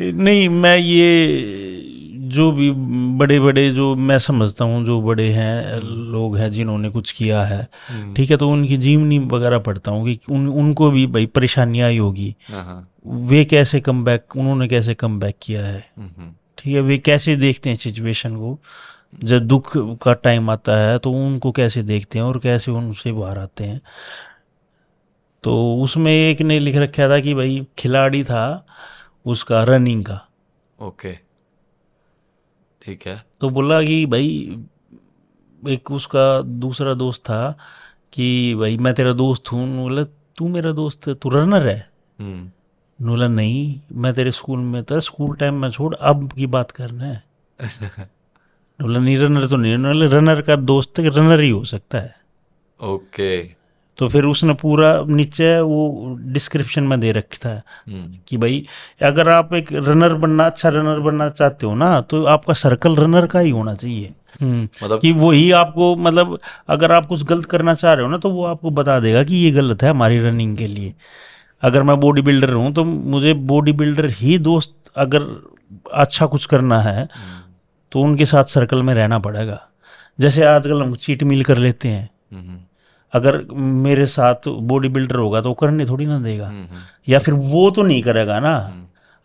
नहीं, मैं ये जो भी बड़े बड़े जो मैं समझता हूँ जो बड़े हैं लोग हैं जिन्होंने कुछ किया है, ठीक है, तो उनकी जीवनी वगैरह पढ़ता हूँ कि उन उनको भी भाई परेशानियाँ आई होगी, वे कैसे कम बैक उन्होंने कैसे कम बैक किया है, ठीक है, वे कैसे देखते हैं सिचुएशन को, जब दुख का टाइम आता है तो उनको कैसे देखते हैं और कैसे उनसे बाहर आते हैं। तो उसमें एक ने लिख रखा था कि भाई खिलाड़ी था उसका रनिंग का, ओके, ठीक है, तो बोला कि भाई एक उसका दूसरा दोस्त था कि भाई मैं तेरा दोस्त हूँ, बोला तू मेरा दोस्त, तू रनर है, बोला नहीं मैं तेरे स्कूल में था, स्कूल टाइम में छोड़, अब की बात करना है। बोला नहीं रनर तो नहीं, बोला रनर का दोस्त रनर ही हो सकता है, ओके। तो फिर उसने पूरा नीचे वो डिस्क्रिप्शन में दे रखा है कि भाई अगर आप एक रनर बनना, अच्छा रनर बनना चाहते हो ना, तो आपका सर्कल रनर का ही होना चाहिए, मतलब कि वो ही आपको, मतलब अगर आप कुछ गलत करना चाह रहे हो ना तो वो आपको बता देगा कि ये गलत है हमारी रनिंग के लिए। अगर मैं बॉडी बिल्डर हूँ तो मुझे बॉडी बिल्डर ही दोस्त, अगर अच्छा कुछ करना है तो उनके साथ सर्कल में रहना पड़ेगा। जैसे आजकल हम चीट मील कर लेते हैं, अगर मेरे साथ बॉडी बिल्डर होगा तो करने थोड़ी ना देगा, या फिर वो तो नहीं करेगा ना,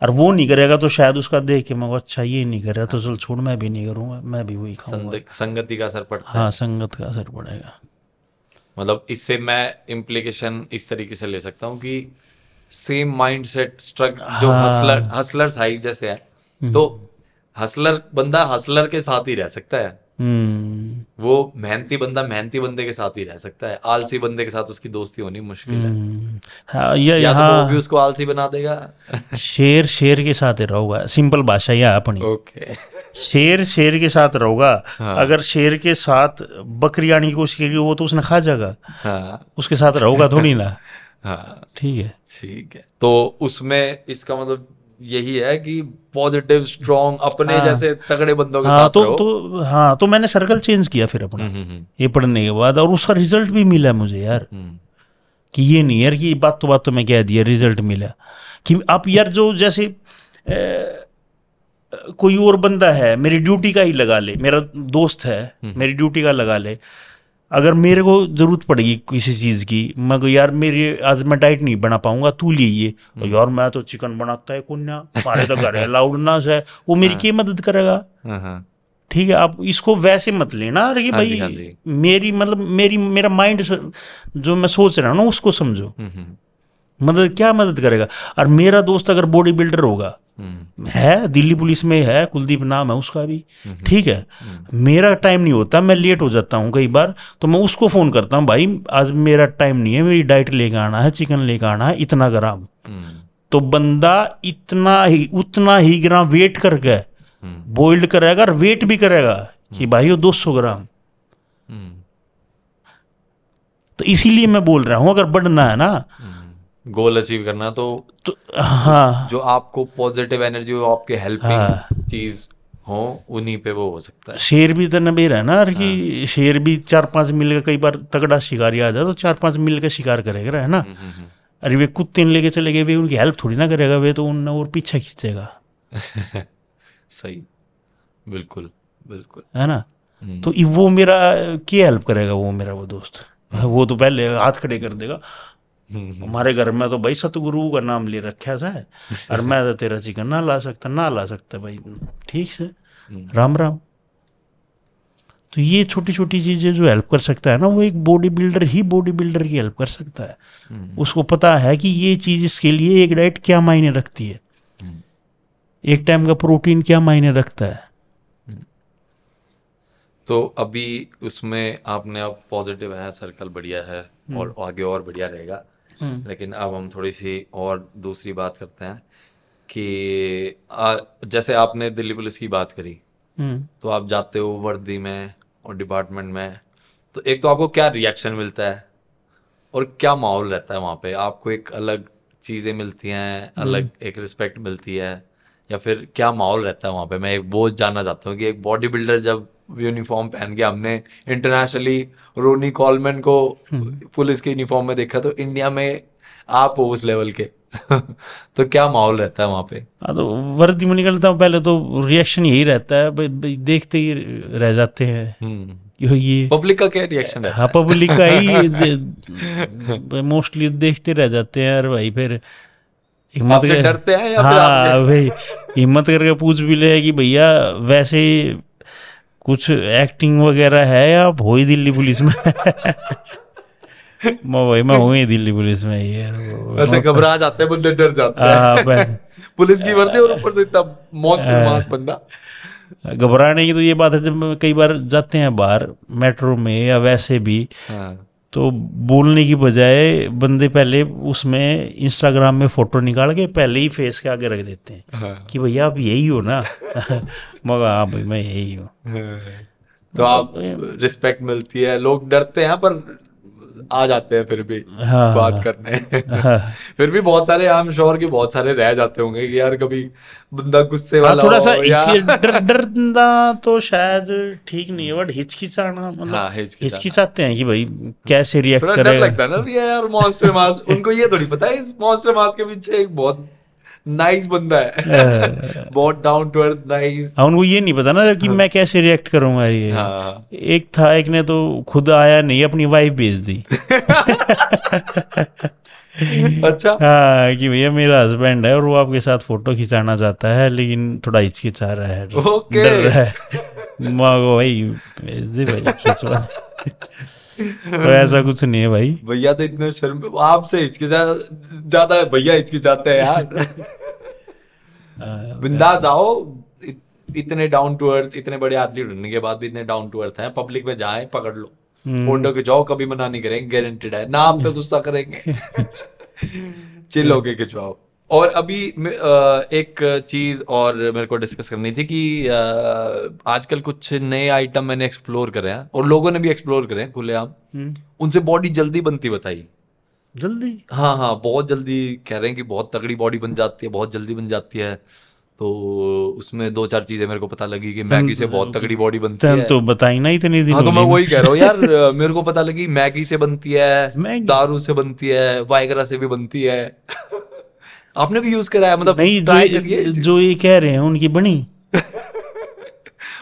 और वो नहीं करेगा तो शायद उसका देख के मैं अच्छा ये नहीं कर रहा तो चल छोड़ मैं भी नहीं करूँगा, मैं भी वही खाऊंगा। संगति का असर पड़ता है। हाँ, संगत का असर पड़ेगा। मतलब इससे मैं इम्प्लीकेशन इस तरीके से ले सकता हूँ कि सेम माइंडसेट स्ट्रग जो हसलर हसलर्स हाइव जैसे है, तो हसलर बंदा हसलर के साथ ही रह सकता है, वो मेहनती बंदा मेहनती बंदे के साथ ही रह सकता है, आलसी बंदे के साथ उसकी दोस्ती होनी मुश्किल है। हाँ, या, या तो वो भी उसको आलसी बना देगा। शेर शेर के साथ रहूगा, सिंपल भाषा या अपनी, ओके, शेर शेर के साथ रहूगा। हाँ। अगर शेर के साथ बकरी आने की कोशिश करेगी वो तो उसने खा जाएगा। हाँ। उसके साथ रहूगा थोड़ी ना। हाँ, ठीक है, ठीक है। तो उसमें इसका मतलब यही है कि पॉजिटिव स्ट्रॉन्ग अपने हाँ, जैसे तगड़े बंदों के हाँ, साथ तो, रहो। तो हाँ, तो मैंने सर्कल चेंज किया फिर अपना ये पढ़ने के बाद, और उसका रिजल्ट भी मिला मुझे यार, कि ये नहीं यार कि बात तो बात तो मैं कह दिया, रिजल्ट मिला कि आप यार जो जैसे ए, कोई और बंदा है मेरी ड्यूटी का ही लगा ले, मेरा दोस्त है मेरी ड्यूटी का लगा ले, अगर मेरे को जरूरत पड़ेगी किसी चीज़ की, मैं को यार मेरी आज मैं डाइट नहीं बना पाऊंगा तू लीजिए, और यार मैं तो चिकन बनाता है कुन्या, हमारे तो घर है लाउडनेस है, वो मेरी क्या मदद करेगा, ठीक है। आप इसको वैसे मत लेना कि भाई हाँ जी, मेरी मतलब मेरी मेरा माइंड जो मैं सोच रहा हूँ ना उसको समझो, मदद क्या मदद करेगा। और मेरा दोस्त अगर बॉडी बिल्डर होगा, है दिल्ली पुलिस में है, कुलदीप नाम है उसका भी, ठीक है, मेरा टाइम नहीं होता, मैं लेट हो जाता हूँ कई बार, तो मैं उसको फ़ोन करता हूँ भाई आज मेरा टाइम नहीं है, मेरी डाइट लेकर आना है, चिकन लेकर आना है इतना ग्राम, तो बंदा इतना ही उतना ही ग्राम वेट करके बॉइल्ड करेगा और वेट भी करेगा कि भाई वो दो सौ ग्राम। तो इसीलिए मैं बोल रहा हूँ अगर बढ़ना है ना, गोल अचीव करना, तो, तो हाँ, जो आपको पॉजिटिव एनर्जी हो, आपके हेल्पिंग चीज हो उन्हीं पे वो हो सकता है। शेर भी तो नबेर है ना कि शेर भी चार पांच मिल का, कई बार तगड़ा शिकारी आ जाए तो चार पांच मिल का शिकार करेगा, है ना। अरे वे कुत्ते लेके चले गए, वे उनकी हेल्प थोड़ी ना करेगा, वे तो उन और पीछा खींचेगा। सही, बिल्कुल बिल्कुल, है ना। तो वो मेरा क्या हेल्प करेगा, वो मेरा वो दोस्त, वो तो पहले हाथ खड़े कर देगा। हमारे घर में तो भाई सतगुरु का नाम ले रखा है, और मैं तो तेरा चिकन ना ला सकता ना ला सकता भाई, ठीक से राम राम। तो ये छोटी छोटी चीजें जो हेल्प कर सकता है ना, वो एक बॉडी बिल्डर ही बॉडी बिल्डर की हेल्प कर सकता है। उसको पता है कि ये चीज इसके लिए, एक डाइट क्या मायने रखती है, एक टाइम का प्रोटीन क्या मायने रखता है। तो अभी उसमें आपने, आप पॉजिटिव हैं, सर्कल बढ़िया है और आगे और बढ़िया रहेगा, लेकिन अब हम थोड़ी सी और दूसरी बात करते हैं कि आ, जैसे आपने दिल्ली पुलिस की बात करी, तो आप जाते हो वर्दी में और डिपार्टमेंट में, तो एक तो आपको क्या रिएक्शन मिलता है और क्या माहौल रहता है वहाँ पे? आपको एक अलग चीज़ें मिलती हैं, अलग एक रिस्पेक्ट मिलती है, या फिर क्या माहौल रहता है वहाँ पे? मैं वो जानना चाहता हूँ कि एक बॉडी बिल्डर जब यूनिफॉर्म पहन के, हमने इंटरनेशनली रोनी कॉलमैन को पुलिस के यूनिफॉर्म में देखा, तो इंडिया में आप हो उस लेवल के। तो क्या माहौल रहता है वहाँ पे? तो वर्दी में निकलता हूँ, पहले तो रिएक्शन यही रहता है, ब, ब, देखते ही रह जाते हैं। ये पब्लिक का क्या रिएक्शन है? हाँ, पब्लिक का ही दे, मोस्टली देखते रह जाते हैं। और भाई फिर हिम्मत कर, डरते हैं या फिर हाँ भाई हिम्मत करके पूछ भी ले कि भैया वैसे कुछ एक्टिंग वगैरह है या आप हो ही दिल्ली पुलिस में? मैं भाई मैं हूँ ही दिल्ली पुलिस में। ये अच्छा, घबरा जाते हैं बंदे, डर जाते हैं पुलिस की वर्दी और ऊपर से इतना मौत मांस बंदा, घबराने की तो ये बात है। जब कई बार जाते हैं बाहर मेट्रो में या वैसे भी, तो बोलने की बजाय बंदे पहले उसमें इंस्टाग्राम में फोटो निकाल के पहले ही फेस के आगे रख देते हैं। हाँ। कि भैया आप यही हो ना? मगर हाँ भाई मैं यही हूँ। तो आप रिस्पेक्ट मिलती है, लोग डरते हैं पर आ जाते हैं फिर भी। हाँ, बात करने। हाँ, फिर भी बहुत सारे, आम श्योर के बहुत सारे रह जाते होंगे कि यार कभी बंदा गुस्से वाला थोड़ा सा डर डरना तो शायद ठीक नहीं है, बट हिचकिचाना मतलब। हाँ, हिचकिचाते हैं कि भाई कैसे रिएक्ट करेगा, डर लगता है ना भैया यार मॉन्स्टर मास। उनको ये थोड़ी पता है इस मॉन्स्टर मास के पीछे एक बहुत नाइस बंदा है, बहुत डाउन टू अर्थ नाइस। हाँ, उनको ये नहीं पता ना कि मैं कैसे रिएक्ट करूंगा। ये हाँ। एक था, एक ने तो खुद आया नहीं, अपनी वाइफ भेज दी। अच्छा। हाँ, कि भैया मेरा हस्बैंड है और वो आपके साथ फोटो खिंचाना चाहता है, लेकिन थोड़ा हिचकिचा रहा है, डर रहा है। मांगो भाई भेज दे भाई खिंचवा। तो ऐसा कुछ नहीं है भाई, भैया तो इतने शर्म आपसे हिचकिचा ज्यादा है भैया, हिचकिचाते हैं यार। बिंदास आओ, इत, इतने डाउन टू अर्थ, इतने बड़े एथलीट होने के बाद भी इतने डाउन टू अर्थ हैं। पब्लिक में जाए, पकड़ लो, फोटो खिंचाओ, कभी मना नहीं करेंगे, गारंटेड है ना। आप पे गुस्सा करेंगे, चिल होके खिंचवाओ। और अभी एक चीज और मेरे को डिस्कस करनी थी कि आजकल कुछ नए आइटम मैंने एक्सप्लोर करे हैं और लोगों ने भी एक्सप्लोर करे हैं खुलेआम। उनसे बॉडी जल्दी बनती बताई, जल्दी। हाँ हाँ, बहुत जल्दी कह रहे हैं कि बहुत तगड़ी बॉडी बन जाती है, बहुत जल्दी बन जाती है। तो उसमें दो चार चीजें मेरे को पता लगी कि मैगी से बहुत तगड़ी बॉडी बनती है। तो बताई ना इतने दिन। हाँ, तो मैं वही कह रहा हूँ यार, मेरे को पता लगी मैगी से बनती है, दारू से बनती है, वायग्रा से भी बनती है। आपने भी यूज कराया मतलब? नहीं, जो, जो ये कह रहे हैं उनकी बनी।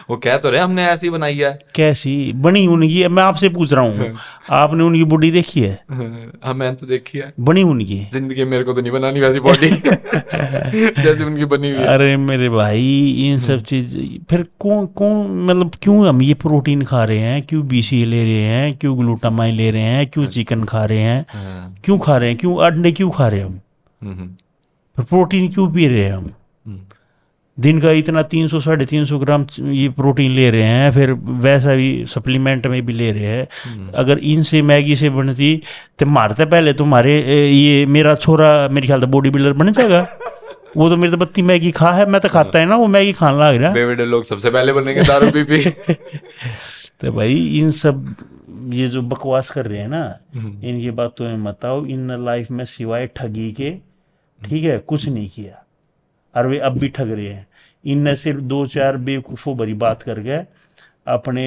वो कह तो रहे हमने ऐसी बनाई है। कैसी बनी उनकी? मैं आपसे पूछ रहा हूँ, आपने उनकी बॉडी देखी है? हाँ, मैंने तो देखी है बनी उनकी। जिंदगी मेरे को तो नहीं बनानी वैसी बॉडी। जैसे उनकी बनी हुई। अरे मेरे भाई, इन सब चीज फिर कौन कौन मतलब क्यों हम ये प्रोटीन खा रहे हैं, क्यों बीसीए ले रहे हैं, क्यों ग्लूटामाइन ले रहे हैं, क्यों चिकन खा रहे हैं, क्यों खा रहे हैं, क्यों अंडे क्यों खा रहे हैं हम, प्रोटीन क्यों पी रहे हैं हम? दिन का इतना तीन सौ साढ़े तीन सौ ग्राम ये प्रोटीन ले रहे हैं, फिर वैसा भी सप्लीमेंट में भी ले रहे हैं। अगर इनसे मैगी से बनती तो मारते पहले तुम्हारे ये, मेरा छोरा मेरे ख्याल से बॉडी बिल्डर बन जाएगा। वो तो मेरे तो बत्ती मैगी खा है, मैं तो खाता है ना, वो मैगी खाने लग रहा है। बेवड़े लोग सबसे पहले बनेंगे दारू पी पी। तो भाई इन सब ये जो बकवास कर रहे हैं ना, इनकी बात तो मैं बताओ, इन लाइफ में सिवाय ठगी के, ठीक है, कुछ नहीं किया। और वे अब भी ठग रहे हैं। इनने सिर्फ दो चार बेवकूफ़ों भरी बात कर गए, अपने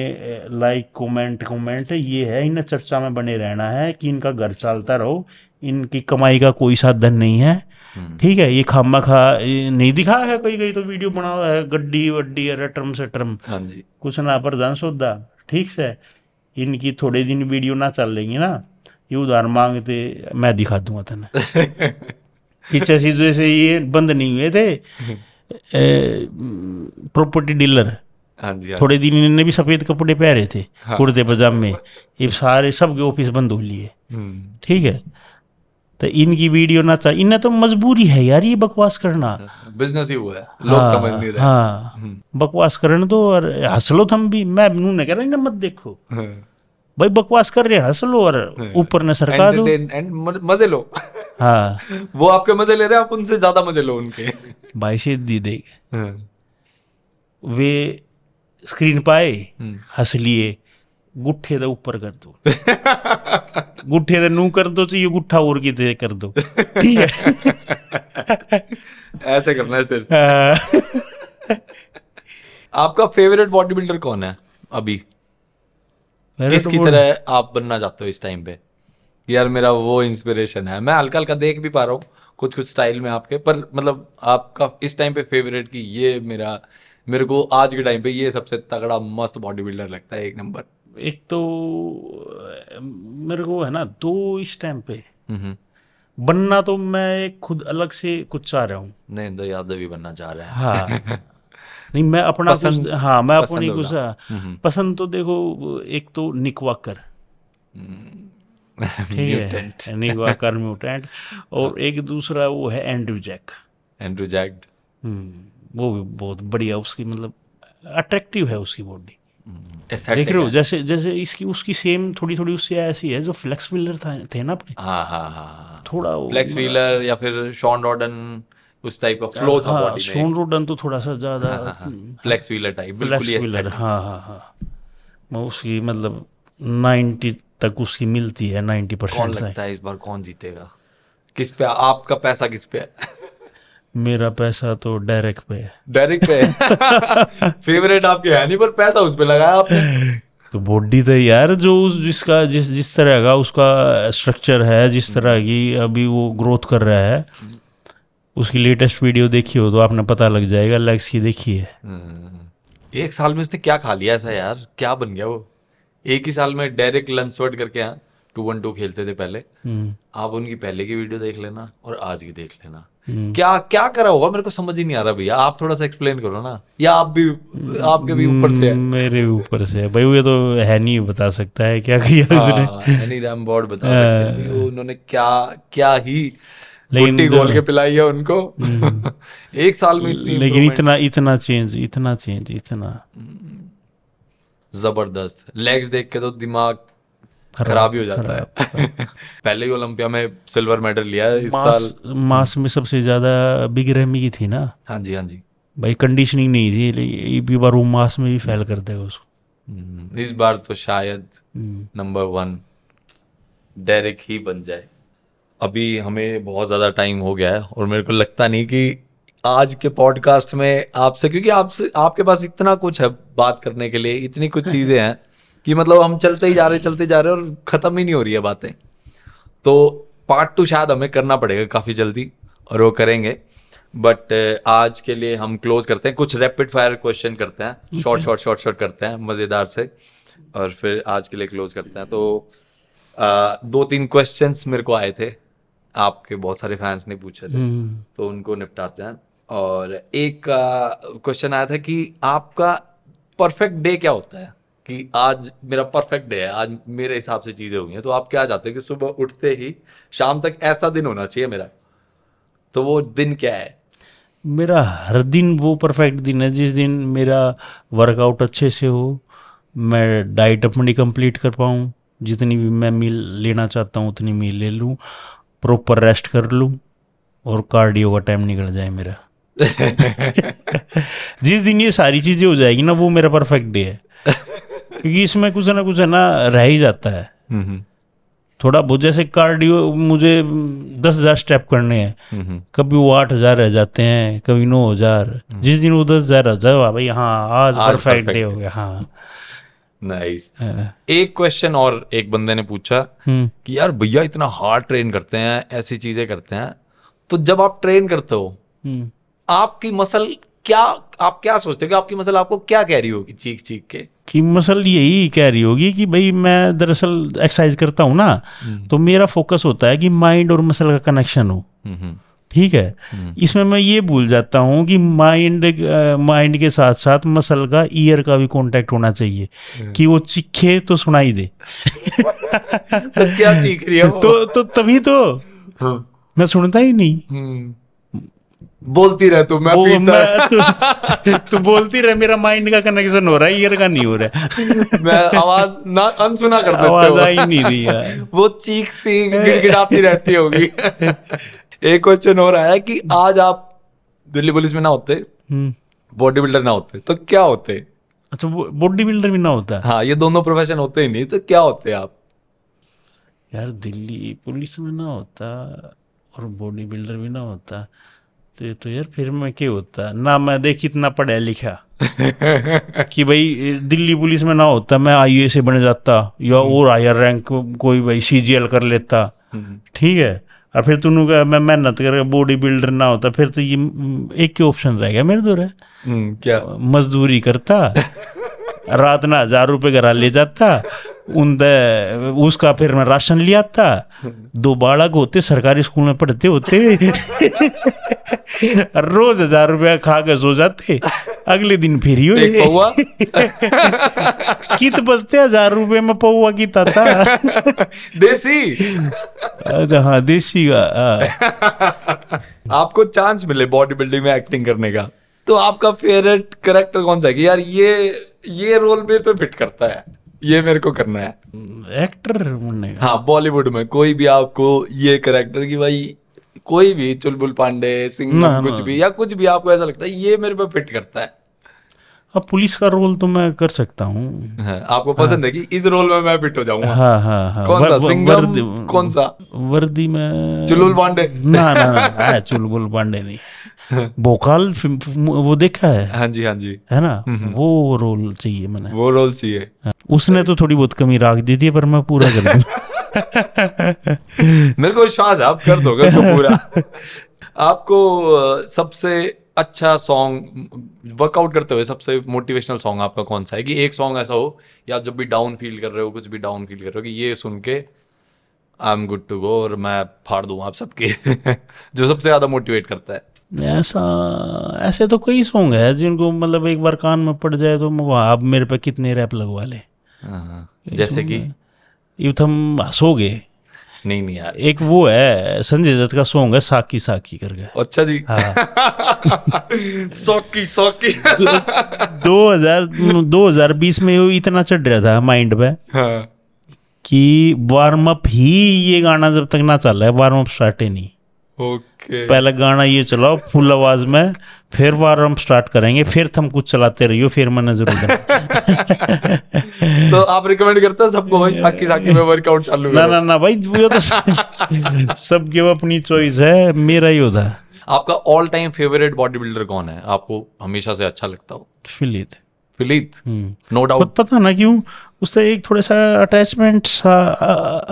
लाइक कमेंट कमेंट ये है, इन्हें चर्चा में बने रहना है कि इनका घर चलता रहो, इनकी कमाई का कोई साधन नहीं है। ठीक है, ये खामा खा नहीं दिखा है, कोई कहीं तो वीडियो बना हुआ है गड्डी वड्डी टर्म से टर्म कुछ ना पर जान सौदा। ठीक से इनकी थोड़े दिन वीडियो ना चल लेंगी ना, ये उधार मांगते मैं दिखा दूंगा तेना। पीछे से जैसे ये बंद नहीं हुए थे प्रॉपर्टी डीलर, थोड़े दिन इन्होंने भी सफेद कपड़े पहरे थे कुर्ते पजामे, ये सारे सबके ऑफिस बंद हो लिए। ठीक है, तो इनकी वीडियो ना चाहिए, इन्हें तो मजबूरी है यार ये बकवास करना, बिजनेस ही हुआ है, लोग समझ नहीं रहे। हाँ, बकवास करने दो और हंसलो। थम भी मैं नहीं कह रहा इन्हें मत देखो भाई, बकवास कर रहे हंसलो और ऊपर न सरका दो, मजे लो। हाँ, वो आपके मजे ले रहे हैं, आप उनसे ज्यादा मजे लो उनके। भाई सिद्धि देख, वे स्क्रीन पाए हंस लिए, गुट्ठे दे ऊपर कर दो, गुट्ठे दे नू कर दो, तो ये गुट्ठा और की दे कर दो। ठीक है, ऐसे करना है सिर्फ। आपका फेवरेट बॉडी बिल्डर कौन है अभी, किसकी तरह आप बनना चाहते हो इस टाइम पे? यार मेरा वो इंस्पिरेशन है, मैं हल्का हल्का देख भी पा रहा हूँ कुछ कुछ स्टाइल में आपके, पर मतलब आपका इस टाइम पे फेवरेट की ये मेरा मेरे को आज के टाइम पे ये सबसे तगड़ा मस्त बॉडी बिल्डर लगता है, एक नंबर। एक तो मेरे को है ना दो इस टाइम पे बनना, तो मैं खुद अलग से कुछ चाह रहा हूँ। नरेंद्र यादव भी बनना चाह रहे हैं। हाँ नहीं मैं अपना पसंद, कुछ, हाँ मैं अपनी कुछ पसंद तो देखो, एक तो निक वॉकर, ठीक है निक वॉकर म्यूटेंट, और एक दूसरा वो है एंड्रू जैक एंड्रू जैक्ड, वो भी बहुत बढ़िया, उसकी मतलब अट्रैक्टिव है उसकी बॉडी, देख रहे हो जैसे जैसे इसकी उसकी सेम थोड़ी थोड़ी उससे ऐसी है जो फ्लेक्स व्हीलर था थे ना अपने। हाँ हाँ हाँ, थोड़ा फ्लेक्स व्हीलर या फिर शॉन रॉडन उस टाइप का फ्लो था बॉडी में। शॉन रॉडन तो थोड़ा सा ज्यादा फ्लेक्स व्हीलर टाइप, बिल्कुल व्हीलर। हाँ हाँ हाँ, मैं उसकी मतलब नाइन्टी तक उसकी मिलती है, नाइन्टी परसेंट लगता है। इस बार कौन जीतेगा, किस पे आपका पैसा, किस पे है? मेरा पैसा तो डायरेक्ट पे है, डायरेक्ट पे है। फेवरेट आपके है नहीं, पर पैसा उस पे लगाया आपने। तो बॉडी तो यार जो जिसका जिस जिस तरह का उसका स्ट्रक्चर है, जिस तरह की अभी वो ग्रोथ कर रहा है, उसकी लेटेस्ट वीडियो देखी हो तो आपने पता लग जाएगा। लेग्स की देखिए, एक साल में उसने क्या खा लिया ऐसा, यार क्या बन गया वो एक ही साल में। डायरेक्ट लंच वर्ड करके यहाँ टू वन टू खेलते थे पहले, आप उनकी पहले की वीडियो देख लेना और आज की देख लेना, क्या क्या करा होगा मेरे को समझ ही नहीं आ रहा भैया। आप थोड़ा सा एक्सप्लेन करो ना, या आप भी आपके भी ऊपर से है। मेरे ऊपर से है भाई, ये तो है नहीं बता सकता है क्या किया उसने, है नहीं राम बोर्ड बता सकते हैं उन्होंने क्या क्या ही गुट्टी गोल के पिलाई है उनको एक साल में इतनी। लेकिन इतना इतना चेंज इतना चेंज इतना जबरदस्त, लेग्स देख के तो दिमाग खराब ही हो जाता है। पहले ही ओलंपिया में सिल्वर मेडल लिया इस साल। मास में सबसे ज्यादा बिग रहमी की थी ना। हाँ जी हाँ जी भाई, कंडीशनिंग नहीं थी, लेकिन एक बार वो मास में भी फेल कर देगा उसको। इस बार तो शायद नंबर वन डेरिक ही बन जाए। अभी हमें बहुत ज्यादा टाइम हो गया है और मेरे को लगता नहीं कि आज के पॉडकास्ट में आपसे, क्योंकि आपसे आपके पास इतना कुछ है बात करने के लिए, इतनी कुछ चीजें हैं कि मतलब हम चलते ही जा रहे चलते जा रहे और ख़त्म ही नहीं हो रही है बातें। तो पार्ट टू शायद हमें करना पड़ेगा काफ़ी जल्दी और वो करेंगे, बट आज के लिए हम क्लोज करते हैं। कुछ रैपिड फायर क्वेश्चन करते हैं, शॉर्ट शॉर्ट शॉर्ट शॉर्ट करते हैं मज़ेदार से, और फिर आज के लिए क्लोज करते हैं। तो आ, दो तीन क्वेश्चंस मेरे को आए थे, आपके बहुत सारे फैंस ने पूछे थे, तो उनको निपटाते हैं। और एक क्वेश्चन आया था कि आपका परफेक्ट डे क्या होता है, कि आज मेरा परफेक्ट डे है, आज मेरे हिसाब से चीजें होंगी, तो आप क्या चाहते हैं कि सुबह उठते ही शाम तक ऐसा दिन होना चाहिए मेरा, तो वो दिन क्या है? मेरा हर दिन वो परफेक्ट दिन है जिस दिन मेरा वर्कआउट अच्छे से हो, मैं डाइट अपनी कंप्लीट कर पाऊँ, जितनी भी मैं मील लेना चाहता हूँ उतनी मील ले लूँ, प्रॉपर रेस्ट कर लूँ और कार्डियो का टाइम निकल जाए मेरा। जिस दिन ये सारी चीज़ें हो जाएगी ना, वो मेरा परफेक्ट डे है। क्योंकि इसमें कुछ ना कुछ है ना रह ही जाता है, थोड़ा बहुत, जैसे कार्डियो मुझे दस हजार स्टेप करने हैं, कभी वो आठ हजार रह जाते हैं, कभी नौ हजार, जिस दिन वो दस हजार रह जाए भाई हाँ आज परफेक्ट डे हो गया। हाँ नाइस। एक क्वेश्चन और एक बंदे ने पूछा कि यार भैया इतना हार्ड ट्रेन करते हैं, ऐसी चीजें करते हैं, तो जब आप ट्रेन करते हो आपकी मसल क्या, आप क्या सोचते हो कि आपकी मसल आपको क्या कह रही होगी चीख चीख के? कि मसल यही कह रही होगी कि भाई मैं दरअसल एक्सरसाइज करता हूँ ना, तो मेरा फोकस होता है कि माइंड और मसल का कनेक्शन हो, ठीक है। इसमें मैं ये भूल जाता हूँ कि माइंड माइंड के साथ साथ मसल का, ईयर का भी कांटेक्ट होना चाहिए कि वो चीखे तो सुनाई दे। तो क्या चीख रही है? तो, तो तभी तो मैं सुनता ही नहीं, बोलती रह तू, मैं पीता तू बोलती रह, मेरा माइंड का कनेक्शन हो रहा है, ईयर का नहीं हो रहा है। मैं आवाज ना अनसुना कर देता हूं, आवाज आई नहीं दी यार। वो चीखती गिड़गिड़ाती रहती होगी। एक क्वेश्चन हो रहा है कि आज आप दिल्ली पुलिस में ना होते, बॉडी बिल्डर ना होते तो क्या होते? अच्छा बॉडी बिल्डर भी ना होता? हाँ, ये दोनों प्रोफेशन होते ही नहीं तो क्या होते आप? यार दिल्ली पुलिस में ना होता और बॉडी बिल्डर भी ना होता तो, तो यार फिर मैं क्या होता ना? मैं देख इतना पढ़ा लिखा कि भाई दिल्ली पुलिस में ना होता मैं आई ए एस से बन जाता या और हायर रैंक कोई भाई सी जी एल कर लेता, ठीक है। और फिर तुनू का मैं मेहनत करके बॉडी बिल्डर ना होता, फिर तो ये एक ही ऑप्शन रह गया मेरे द्वारा, क्या मजदूरी करता, रात ना हजार रुपये घरा ले जाता, उनका उसका फिर मैं राशन लिया था, दो बालक होते सरकारी स्कूल में पढ़ते होते, रोज हजार रुपया खा के सो जाते, अगले दिन फिर ही कित बचते हजार रुपये में पौवा की ताता देसी। अच्छा हाँ देसी का। आपको चांस मिले बॉडी बिल्डिंग में एक्टिंग करने का तो आपका फेवरेट कैरेक्टर कौन सा है कि यार ये ये रोल मेरे पे फिट करता है, ये मेरे को करना है एक्टर बनने का? हाँ बॉलीवुड में कोई भी आपको ये करेक्टर की भाई कोई भी, चुलबुल पांडे, सिंघम, कुछ भी या कुछ भी आपको ऐसा लगता है ये मेरे पे फिट करता है? अब पुलिस का रोल तो मैं कर सकता हूँ। हाँ, आपको पसंद हाँ, है कि इस रोल में मैं फिट हो जाऊंगा? हाँ, हाँ, हाँ, कौन सा सिंघम, कौन सा? वर्दी में चुलबुल पांडे? ना ना चुलबुल पांडे नहीं, भोकाल वो देखा है? हाँ जी हाँ जी, है ना, वो रोल चाहिए मैंने, वो रोल चाहिए। उसने तो थोड़ी बहुत कमी राख दी थी पर मैं पूरा कर दूंगा। मेरे को विश्वास है आप कर दोगे उसको पूरा। आपको सबसे अच्छा सॉन्ग वर्कआउट करते हुए सबसे मोटिवेशनल सॉन्ग आपका कौन सा है कि एक सॉन्ग ऐसा हो या आप जब भी डाउन फील कर रहे हो, कुछ भी डाउन फील कर रहे हो कि ये सुन के I am good to go और मैं फाड़ दूँ आप सबके? जो सबसे ज्यादा मोटिवेट करता है? ऐसा ऐसे तो कई सॉन्ग है जिनको मतलब एक बार कान में पड़ जाए तो आप मेरे पे कितने रैप लगवा ले। जैसे कि ये तुम हंसोगे नहीं नहीं यार, एक वो है संजय दत्त का सॉन्ग है साकी साकी करके। अच्छा जी हाँ। साकी साकी। दो हजार बीस में वो इतना चढ़ रहा था माइंड पे हाँ। कि वार्म अप ही ये गाना जब तक ना चल रहा है वार्म अप स्टार्ट ही नहीं। ओके पहला गाना ये चलाओ फुल आवाज में, फिर वार्म अप स्टार्ट करेंगे, फिर तुम कुछ चलाते रहियो, फिर मैंने जरूर। तो आप रिकमेंड करते हो सबको भाई साकी साकी में वर्कआउट चालू? ना ना ना भाई वो तो सबके वो अपनी चॉइस है, मेरा ही होता है। आपका all time favourite body builder कौन है, आपको हमेशा से अच्छा लगता हो? फिलीत। Phil Heath no doubt. पता ना क्यों उससे एक थोड़ा सा अटैचमेंट सा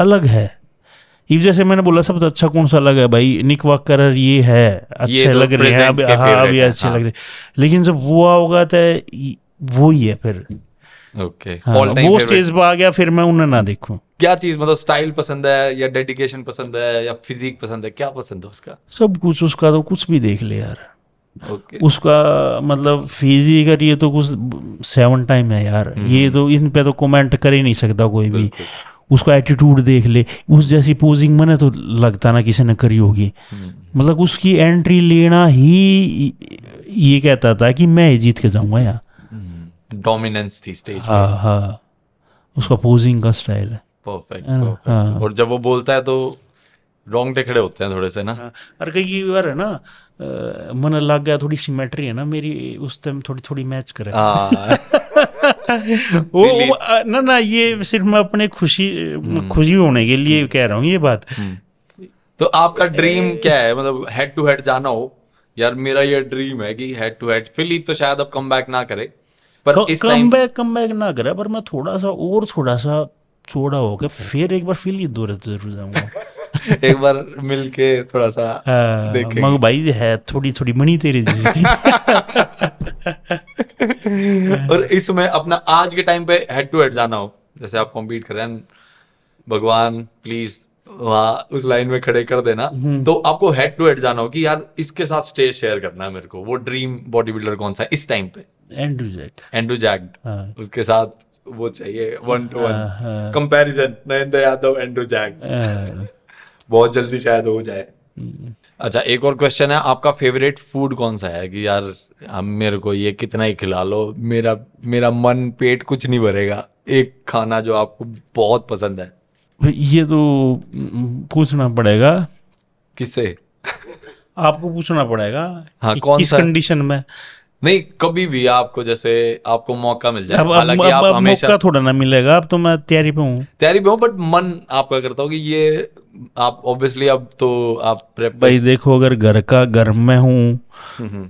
अलग है। इस जैसे मैंने बोला सबसे अच्छा कौन सा लगा भाई निक वॉकर, ये है अच्छे लग रहे हैं अब, अभी अच्छे लग रहे, लेकिन जब वो होगा तो वो ही है फिर। Okay okay. हाँ, वो स्टेज पे आ गया फिर मैं उन्हें ना देखूं। क्या चीज मतलब स्टाइल पसंद है या डेडिकेशन पसंद है या फिजिक पसंद है, क्या पसंद है उसका? सब कुछ उसका, तो कुछ भी देख ले यार। Okay. उसका मतलब फिजिकल ये तो कुछ सेवन टाइम है यार, ये तो इन पे तो कमेंट कर ही नहीं सकता कोई भी। उसका एटीट्यूड देख ले, उस जैसी पोजिंग मैंने तो लगता ना किसी ने करी होगी, मतलब उसकी एंट्री लेना ही ये कहता था कि मैं जीत के जाऊंगा यार। डोमिनेंस थी स्टेज पे। हाँ हाँ उसका पोजिंग का स्टाइल है परफेक्ट परफेक्ट। और जब वो बोलता है तो रोंगटे खड़े होते हैं थोड़े से ना। और कई बार है ना मन लग गया थोड़ी सिमेट्री है ना मेरी उस टाइम थोड़ी थोड़ी मैच करे। वो, वो ना ना ये सिर्फ मैं अपने खुशी खुशी होने के लिए कह रहा हूँ ये बात। तो आपका ड्रीम क्या है, मतलब हेड टू हेड जाना हो? यार मेरा ये ड्रीम है कि हेड टू हेड फिलहाल तो शायद अब कम बैक ना करे, पर इस time come back come back ना करे, पर मैं थोड़ा सा और थोड़ा सा छोड़ा होकर फिर एक बार फिलहाल दो रहते जरूर जाऊंगा। एक बार मिलके थोड़ा सा आ, देखेंगे। मगर भाई है थोड़ी थोड़ी मनी तेरी और इसमें अपना आज के टाइम पे हेड टू हेड जाना हो, जैसे आप कॉम्पीट कर रहे हैं, भगवान प्लीज वहाँ उस लाइन में खड़े कर देना, तो आपको हेड टू हेड जाना हो कि यार इसके साथ स्टेज शेयर करना है मेरे को, वो ड्रीम बॉडी बिल्डर कौन सा है इस टाइम पे? एंड्रू जैक्ड। एंड्रू जैक्ड, उसके साथ वो चाहिए one two one comparison, Narendra Yadav एंड्रू जैक्ड। बहुत जल्दी शायद हो जाए। अच्छा, एक और क्वेश्चन है, आपका फेवरेट फूड कौन सा है कि यार हम मेरे को ये कितना ही खिला लो, मेरा मेरा मन पेट कुछ नहीं भरेगा, एक खाना जो आपको बहुत पसंद है? ये तो पूछना पड़ेगा किससे आपको पूछना पड़ेगा हाँ, कि कौन किस कंडीशन में? नहीं कभी भी आपको, जैसे आपको मौका मिल जाए, हालांकि आप हमेशा मौका थोड़ा ना मिलेगा, अब तो मैं तैयारी पे हूँ तैयारी पे हूँ बट मन आपका करता हो कि ये आप ऑब्वियसली अब तो आप प्रेप भाई देखो, अगर घर का घर में हूँ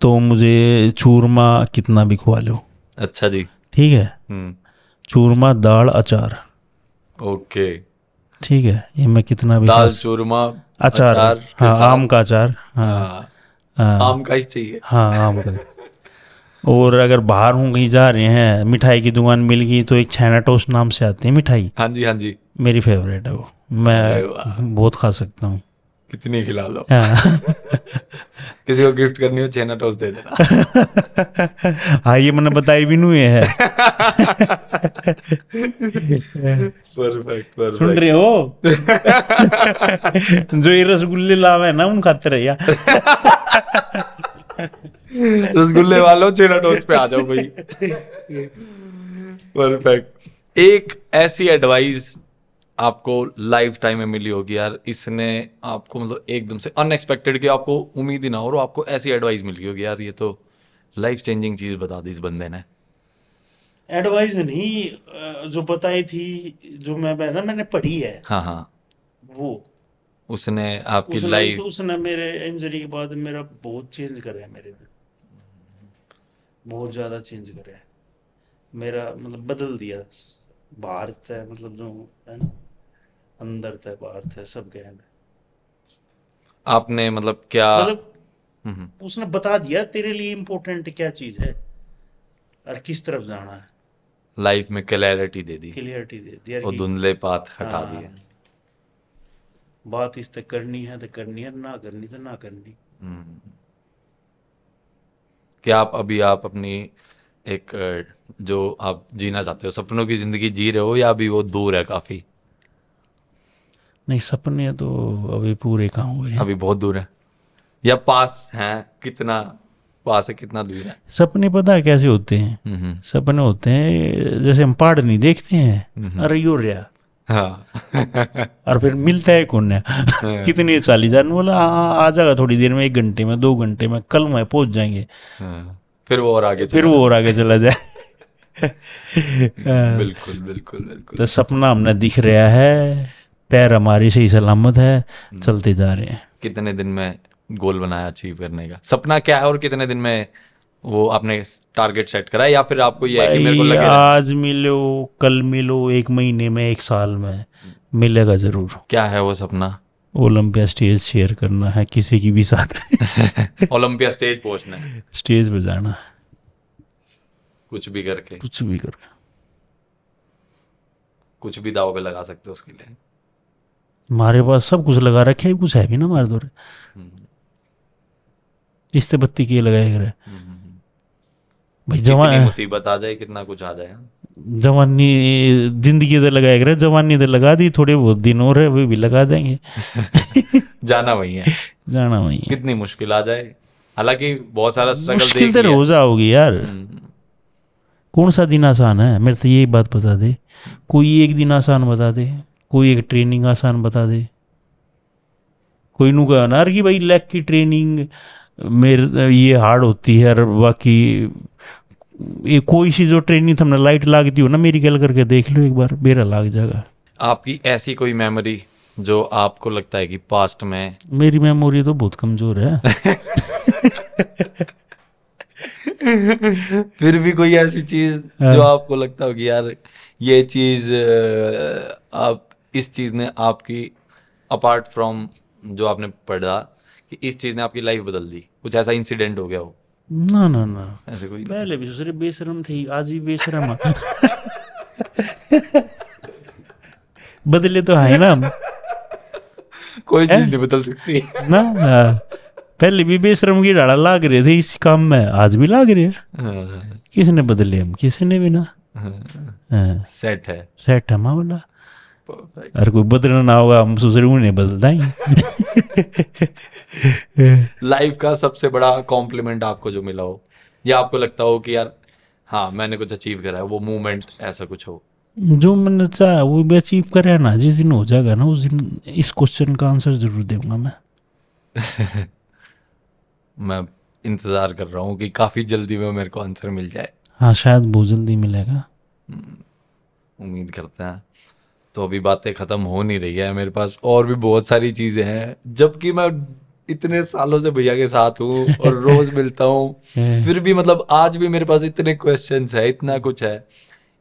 तो मुझे चूरमा कितना भी खुआ लो। अच्छा जी, ठीक है, चूरमा दाल अचार, ओके ठीक है, ये मैं कितना भी दाल चूरमा अचार, आम का अचार, हाँ आम का ही चाहिए, हाँ आम का। और अगर बाहर हूँ कहीं जा रहे हैं, मिठाई की दुकान मिल गई तो एक चाइना टोस्ट नाम से आती है मिठाई, हाँ जी हाँ जी, मेरी फेवरेट है वो, मैं बहुत खा सकता हूँ, कितनी खिला लो हाँ। किसी को गिफ्ट करनी हो चाइना टोस्ट दे देना हाँ ये मैंने बताई भी नहीं है परफेक्ट परफेक्ट, सुन रहे हो जो ये रसगुल्ले लावे है ना उन खातिर है यार रसगुल्ले वालों चेना टोस्ट पे आ जाओ भाई। परफेक्ट। एक ऐसी एडवाइस आपको लाइफ टाइम में मिली होगी यार, इसने आपको मतलब एकदम से अनएक्सपेक्टेड कि आपको उम्मीद ही ना हो, और आपको ऐसी एडवाइस मिली होगी यार ये तो लाइफ चेंजिंग चीज बता दी इस बंदे ने। एडवाइस नहीं, जो बताई थी, जो मैं ना मैंने पढ़ी है हाँ हाँ, वो उसने आपकी लाइफ, उसने मेरे इंजरी के बाद मेरा बहुत चेंज करा है, मेरे में बहुत ज्यादा चेंज करा है, मेरा मतलब बदल दिया, बाहर था मतलब जो है ना, अंदर था बाहर था सब गया। आपने मतलब क्या मतलब उसने बता दिया तेरे लिए इम्पोर्टेंट क्या चीज है और किस तरफ जाना है, लाइफ में क्लैरिटी दे दी, क्लैरिटी दे दी और धुंधले पाथ हटा दिए। बात इस तक करनी है तो करनी है, ना करनी तो ना करनी। क्या आप अभी आप अपनी एक जो आप जीना चाहते हो सपनों की जिंदगी जी रहे हो या अभी वो दूर है काफी? नहीं, सपने तो अभी पूरे कहाँ हुए, अभी बहुत दूर है या पास हैं, कितना पास है कितना दूर है? सपने पता है कैसे होते हैं, सपने होते हैं जैसे हम पहाड़ नहीं देखते हैं, अरे यूरिया हाँ और फिर मिलता है कौन है कितने चालीस हजार बोला हाँ आ जाएगा थोड़ी देर में, एक घंटे में दो घंटे में कल में पहुंच जाएंगे हाँ। फिर वो और आगे फिर वो और आगे चला जाए बिल्कुल बिल्कुल बिल्कुल। तो सपना हमने दिख रहा है, पैर हमारी सही सलामत है, चलते जा रहे हैं। कितने दिन में गोल बनाया अचीव करने का, सपना क्या है और कितने दिन में वो आपने टारगेट सेट करा, या फिर आपको ये है कि मेरे को लगे आज मिलो कल मिलो एक महीने में एक साल में मिलेगा जरूर? क्या है वो सपना? ओलंपिया स्टेज शेयर करना है किसी की भी साथ ओलंपिया स्टेज पहुंचना है, स्टेज पे जाना, कुछ भी करके कुछ भी करके कुछ भी दाव पे लगा सकते हो उसके लिए। हमारे पास सब कुछ लगा रखे है, कुछ है भी ना हमारे दौरे, इससे बत्ती किए लगाए भाई, जवान मुसीबत आ जाए कितना कुछ आ जाए, जवानी जिंदगी तो लगाएगा, जवानी तो लगा दी, थोड़े बहुत दिन और है वे भी लगा देंगे जाना वही है, जाना वही है, कितनी मुश्किल आ जाए, हालांकि बहुत सारा स्ट्रगल देख लिया, रोज आओगी यार, कौन सा दिन आसान है? मेरे तो यही बात बता दे, कोई एक दिन आसान बता दे, कोई एक ट्रेनिंग आसान बता दे, कोई नू कहा ना कि भाई लेग की ट्रेनिंग मेरे ये हार्ड होती है और बाकी ये कोई सी जो ट्रेनिंग थी हमने लाइट लागती हो ना, मेरी गल करके देख लो एक बार, बेरा लाग जाएगा। आपकी ऐसी कोई मेमोरी जो आपको लगता है कि पास्ट में? मेरी मेमोरी तो बहुत कमजोर है। फिर भी कोई ऐसी चीज जो आपको लगता हो कि यार ये चीज आप इस चीज ने आपकी, अपार्ट फ्रॉम जो आपने पढ़ा, कि इस चीज ने आपकी लाइफ बदल दी, कुछ ऐसा इंसिडेंट हो गया हो? ना ना ना, ऐसे कोई पहले भी सोच रहे बेशरम थे, आज भी बेशरम। बदले तो है ना हम, कोई चीज नहीं बदल सकती ना, ना। पहले भी बेशरम की डाड़ा लाग रहे थे इस काम में, आज भी लाग रहे हैं। किसने बदले हम, किसी ने भी ना। सेट है, सेट है मामला। अरे कोई बदलना ना होगा, हम सोच उन्हें बदलता ही। लाइफ का सबसे बड़ा कॉम्प्लीमेंट आपको जो मिला हो, या आपको लगता हो कि यार हाँ मैंने कुछ अचीव करा है, वो मूवमेंट ऐसा कुछ हो जो मैंने चाहा वो भी अचीव करा है ना। जिस दिन हो जाएगा ना उस दिन इस क्वेश्चन का आंसर जरूर दूंगा मैं। मैं इंतजार कर रहा हूँ कि काफी जल्दी में मेरे को आंसर मिल जाए। हाँ शायद बहुत जल्दी मिलेगा, उम्मीद करते हैं। तो अभी बातें खत्म हो नहीं रही है, मेरे पास और भी बहुत सारी चीजें हैं, जबकि मैं इतने सालों से भैया के साथ हूँ और रोज मिलता हूँ, फिर भी मतलब आज भी मेरे पास इतने क्वेश्चंस है, इतना कुछ है,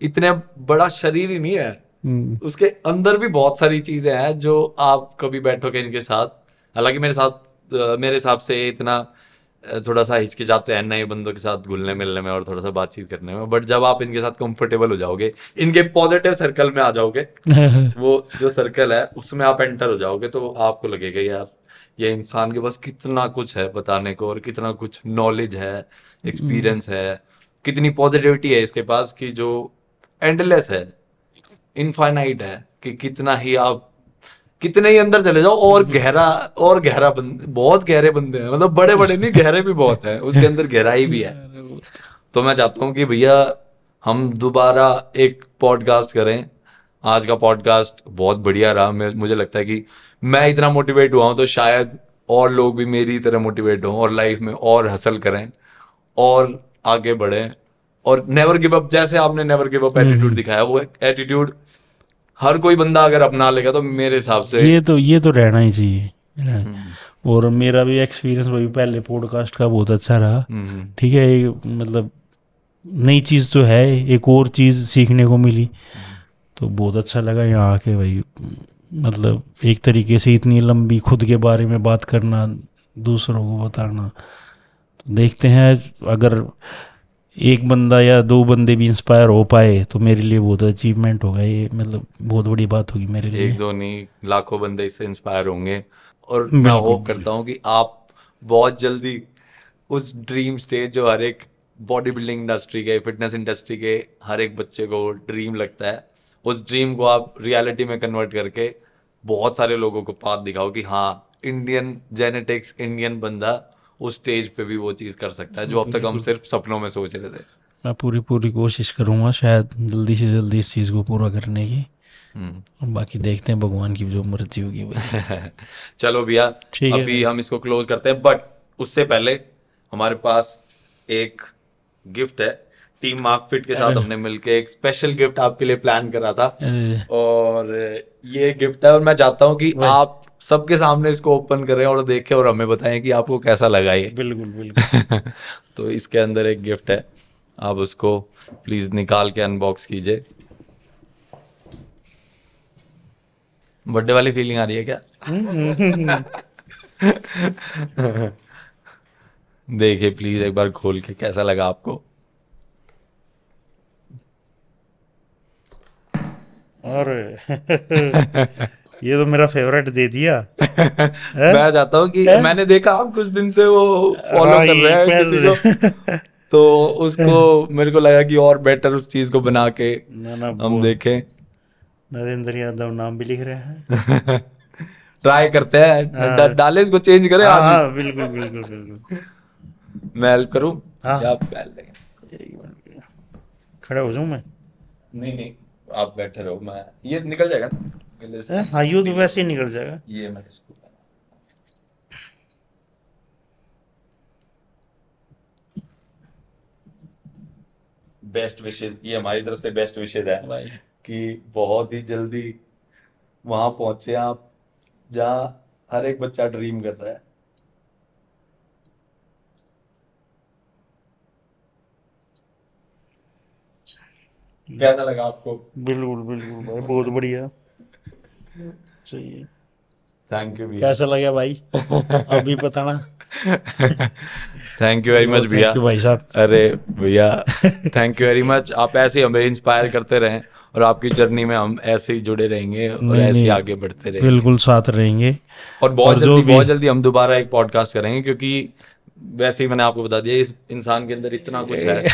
इतने बड़ा शरीर ही नहीं है, उसके अंदर भी बहुत सारी चीजें हैं जो आप कभी बैठोगे इनके साथ। हालांकि मेरे साथ मेरे हिसाब से इतना थोड़ा सा हिचकिचाते हैं नए बंदों के साथ घुलने मिलने में और थोड़ा सा बातचीत करने में, बट जब आप इनके साथ कंफर्टेबल हो जाओगे, इनके पॉजिटिव सर्कल में आ जाओगे, वो जो सर्कल है उसमें आप एंटर हो जाओगे, तो आपको लगेगा यार ये इंसान के पास कितना कुछ है बताने को, और कितना कुछ नॉलेज है, एक्सपीरियंस है, कितनी पॉजिटिविटी है इसके पास, कि जो एंडलेस है, इनफाइनाइट है, कि कितना ही आप कितने ही अंदर चले जाओ और गहरा और गहरा बंद, बहुत गहरे बंदे हैं, मतलब बड़े बड़े नहीं, गहरे भी बहुत हैं, उसके अंदर गहराई भी है। तो मैं चाहता हूँ कि भैया हम दोबारा एक पॉडकास्ट करें। आज का पॉडकास्ट बहुत बढ़िया रहा, मुझे लगता है कि मैं इतना मोटिवेट हुआ हूँ तो शायद और लोग भी मेरी तरह मोटिवेट हों और लाइफ में और हसल करें और आगे बढ़ें, और नेवर गिव अप, जैसे आपने नेवर गिव अप एटीट्यूड दिखाया, वो एटीट्यूड हर कोई बंदा अगर अपना लेगा तो मेरे हिसाब से ये तो ये तो रहना ही चाहिए। और मेरा भी एक्सपीरियंस वही पहले पॉडकास्ट का बहुत अच्छा रहा, ठीक है, मतलब नई चीज़ तो है, एक और चीज़ सीखने को मिली, तो बहुत अच्छा लगा यहाँ आके भाई। मतलब एक तरीके से इतनी लंबी खुद के बारे में बात करना, दूसरों को बताना, तो देखते हैं अगर एक बंदा या दो बंदे भी इंस्पायर हो पाए तो मेरे लिए बहुत अचीवमेंट होगा ये, मतलब बहुत बड़ी बात होगी मेरे लिए। एक दो नहीं, लाखों बंदे इससे इंस्पायर होंगे, और मैं होप करता हूँ कि आप बहुत जल्दी उस ड्रीम स्टेज जो हर एक बॉडी बिल्डिंग इंडस्ट्री के, फिटनेस इंडस्ट्री के हर एक बच्चे को ड्रीम लगता है, उस ड्रीम को आप रियलिटी में कन्वर्ट करके बहुत सारे लोगों को पाथ दिखाओ कि हाँ इंडियन जेनेटिक्स, इंडियन बंदा उस स्टेज पे भी वो चीज़ कर सकता है जो अब तक हम सिर्फ सपनों में सोच रहे थे। मैं पूरी पूरी कोशिश करूँगा शायद जल्दी से जल्दी इस चीज़ को पूरा करने की, और बाकी देखते हैं भगवान की जो मर्जी होगी। चलो भैया अभी हम इसको क्लोज करते हैं, बट उससे पहले हमारे पास एक गिफ्ट है। टीम मार्क फिट के साथ हमने मिलके एक स्पेशल गिफ्ट आपके लिए प्लान करा था, और ये गिफ्ट है, और मैं चाहता हूँ कि आप सबके सामने इसको ओपन करें और देखें और हमें बताएं कि आपको कैसा लगा ये। बिल्कुल बिल्कुल। तो इसके अंदर एक गिफ्ट है, आप उसको प्लीज निकाल के अनबॉक्स कीजिए। बर्थडे वाली फीलिंग आ रही है क्या? देखिए प्लीज एक बार खोल के कैसा लगा आपको। अरे ये तो मेरा फेवरेट दे दिया। मैं चाहता हूँ कि है? मैंने देखा आप कुछ दिन से वो फॉलो कर रहे हैं, तो उसको मेरे को लगा कि और बेटर उस चीज को बना के ना ना हम देखें। नरेंद्र यादव नाम भी लिख रहे हैं। ट्राई करते हैं, डालें इसको, चेंज करें। हाँ बिल्कुल बिल्कुल बिल्कुल। मैं हेल्प करूँ? आप खड़ा हो जाऊँ मैं? नहीं नहीं आप बैठे रहो, मैं ये निकल जाएगा ना। हाँ यूँ तो वैसे ही निकल जाएगा ये। मैं इसको बेस्ट विशेष, ये हमारी तरफ से बेस्ट विशेष है कि बहुत ही जल्दी वहां पहुंचे आप जहाँ हर एक बच्चा ड्रीम कर रहा है। कैसा लगा आपको? बिल्कुल बिल्कुल भाई, बहुत बढ़िया, चाहिए। थैंक यू भैया। कैसा लगा भाई? अभी बताना। थैंक यू वेरी मच भैया। भाई साहब, अरे भैया थैंक यू वेरी मच, आप ऐसे हमें इंस्पायर करते रहें और आपकी जर्नी में हम ऐसे ही जुड़े रहेंगे और ऐसे ही आगे बढ़ते रहेंगे। बिल्कुल साथ रहेंगे और बहुत और जल्दी बहुत जल्दी हम दोबारा एक पॉडकास्ट करेंगे, क्योंकि वैसे ही मैंने आपको बता दिया इस इंसान के अंदर इतना कुछ है,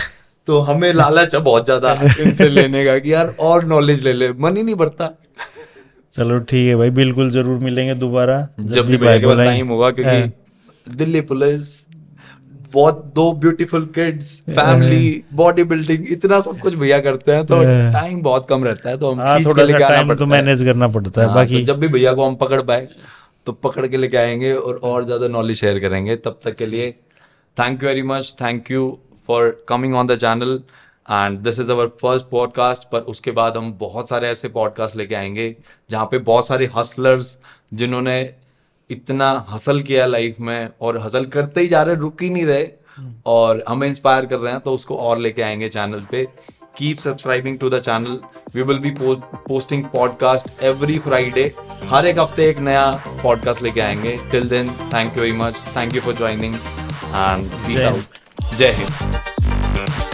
तो हमें लालच है बहुत ज्यादा इनसे लेने का कि यार और नॉलेज ले ले, मन ही नहीं बढ़ता। चलो ठीक है भाई, बिल्कुल जरूर मिलेंगे दोबारा जब भी भाई के पास टाइम होगा, क्योंकि दिल्ली पुलिस, बहुत दो beautiful kids, family, body building, इतना सब कुछ भैया करते हैं, तो टाइम बहुत कम रहता है, तो हम खींच के लेके आना पड़ता है, मैनेज करना पड़ता है। बाकी जब भी भैया को हम पकड़ पाए तो पकड़ के लेके आएंगे और और ज्यादा नॉलेज शेयर करेंगे। तब तक के लिए thank you very much, thank you for coming on the channel and this is our first podcast. पर उसके बाद हम बहुत सारे ऐसे पॉडकास्ट लेके आएंगे जहाँ पे बहुत सारे हसलर्स जिन्होंने इतना हसल किया लाइफ में और हसल करते ही जा रहे, रुक ही नहीं रहे और हमें इंस्पायर कर रहे हैं, तो उसको और लेके आएंगे चैनल पे। Keep subscribing to the channel, we will be posting podcast every Friday, हर एक हफ्ते एक नया पॉडकास्ट लेके आएंगे। Till then thank you very much, thank you for joining and peace out. जय हिंद।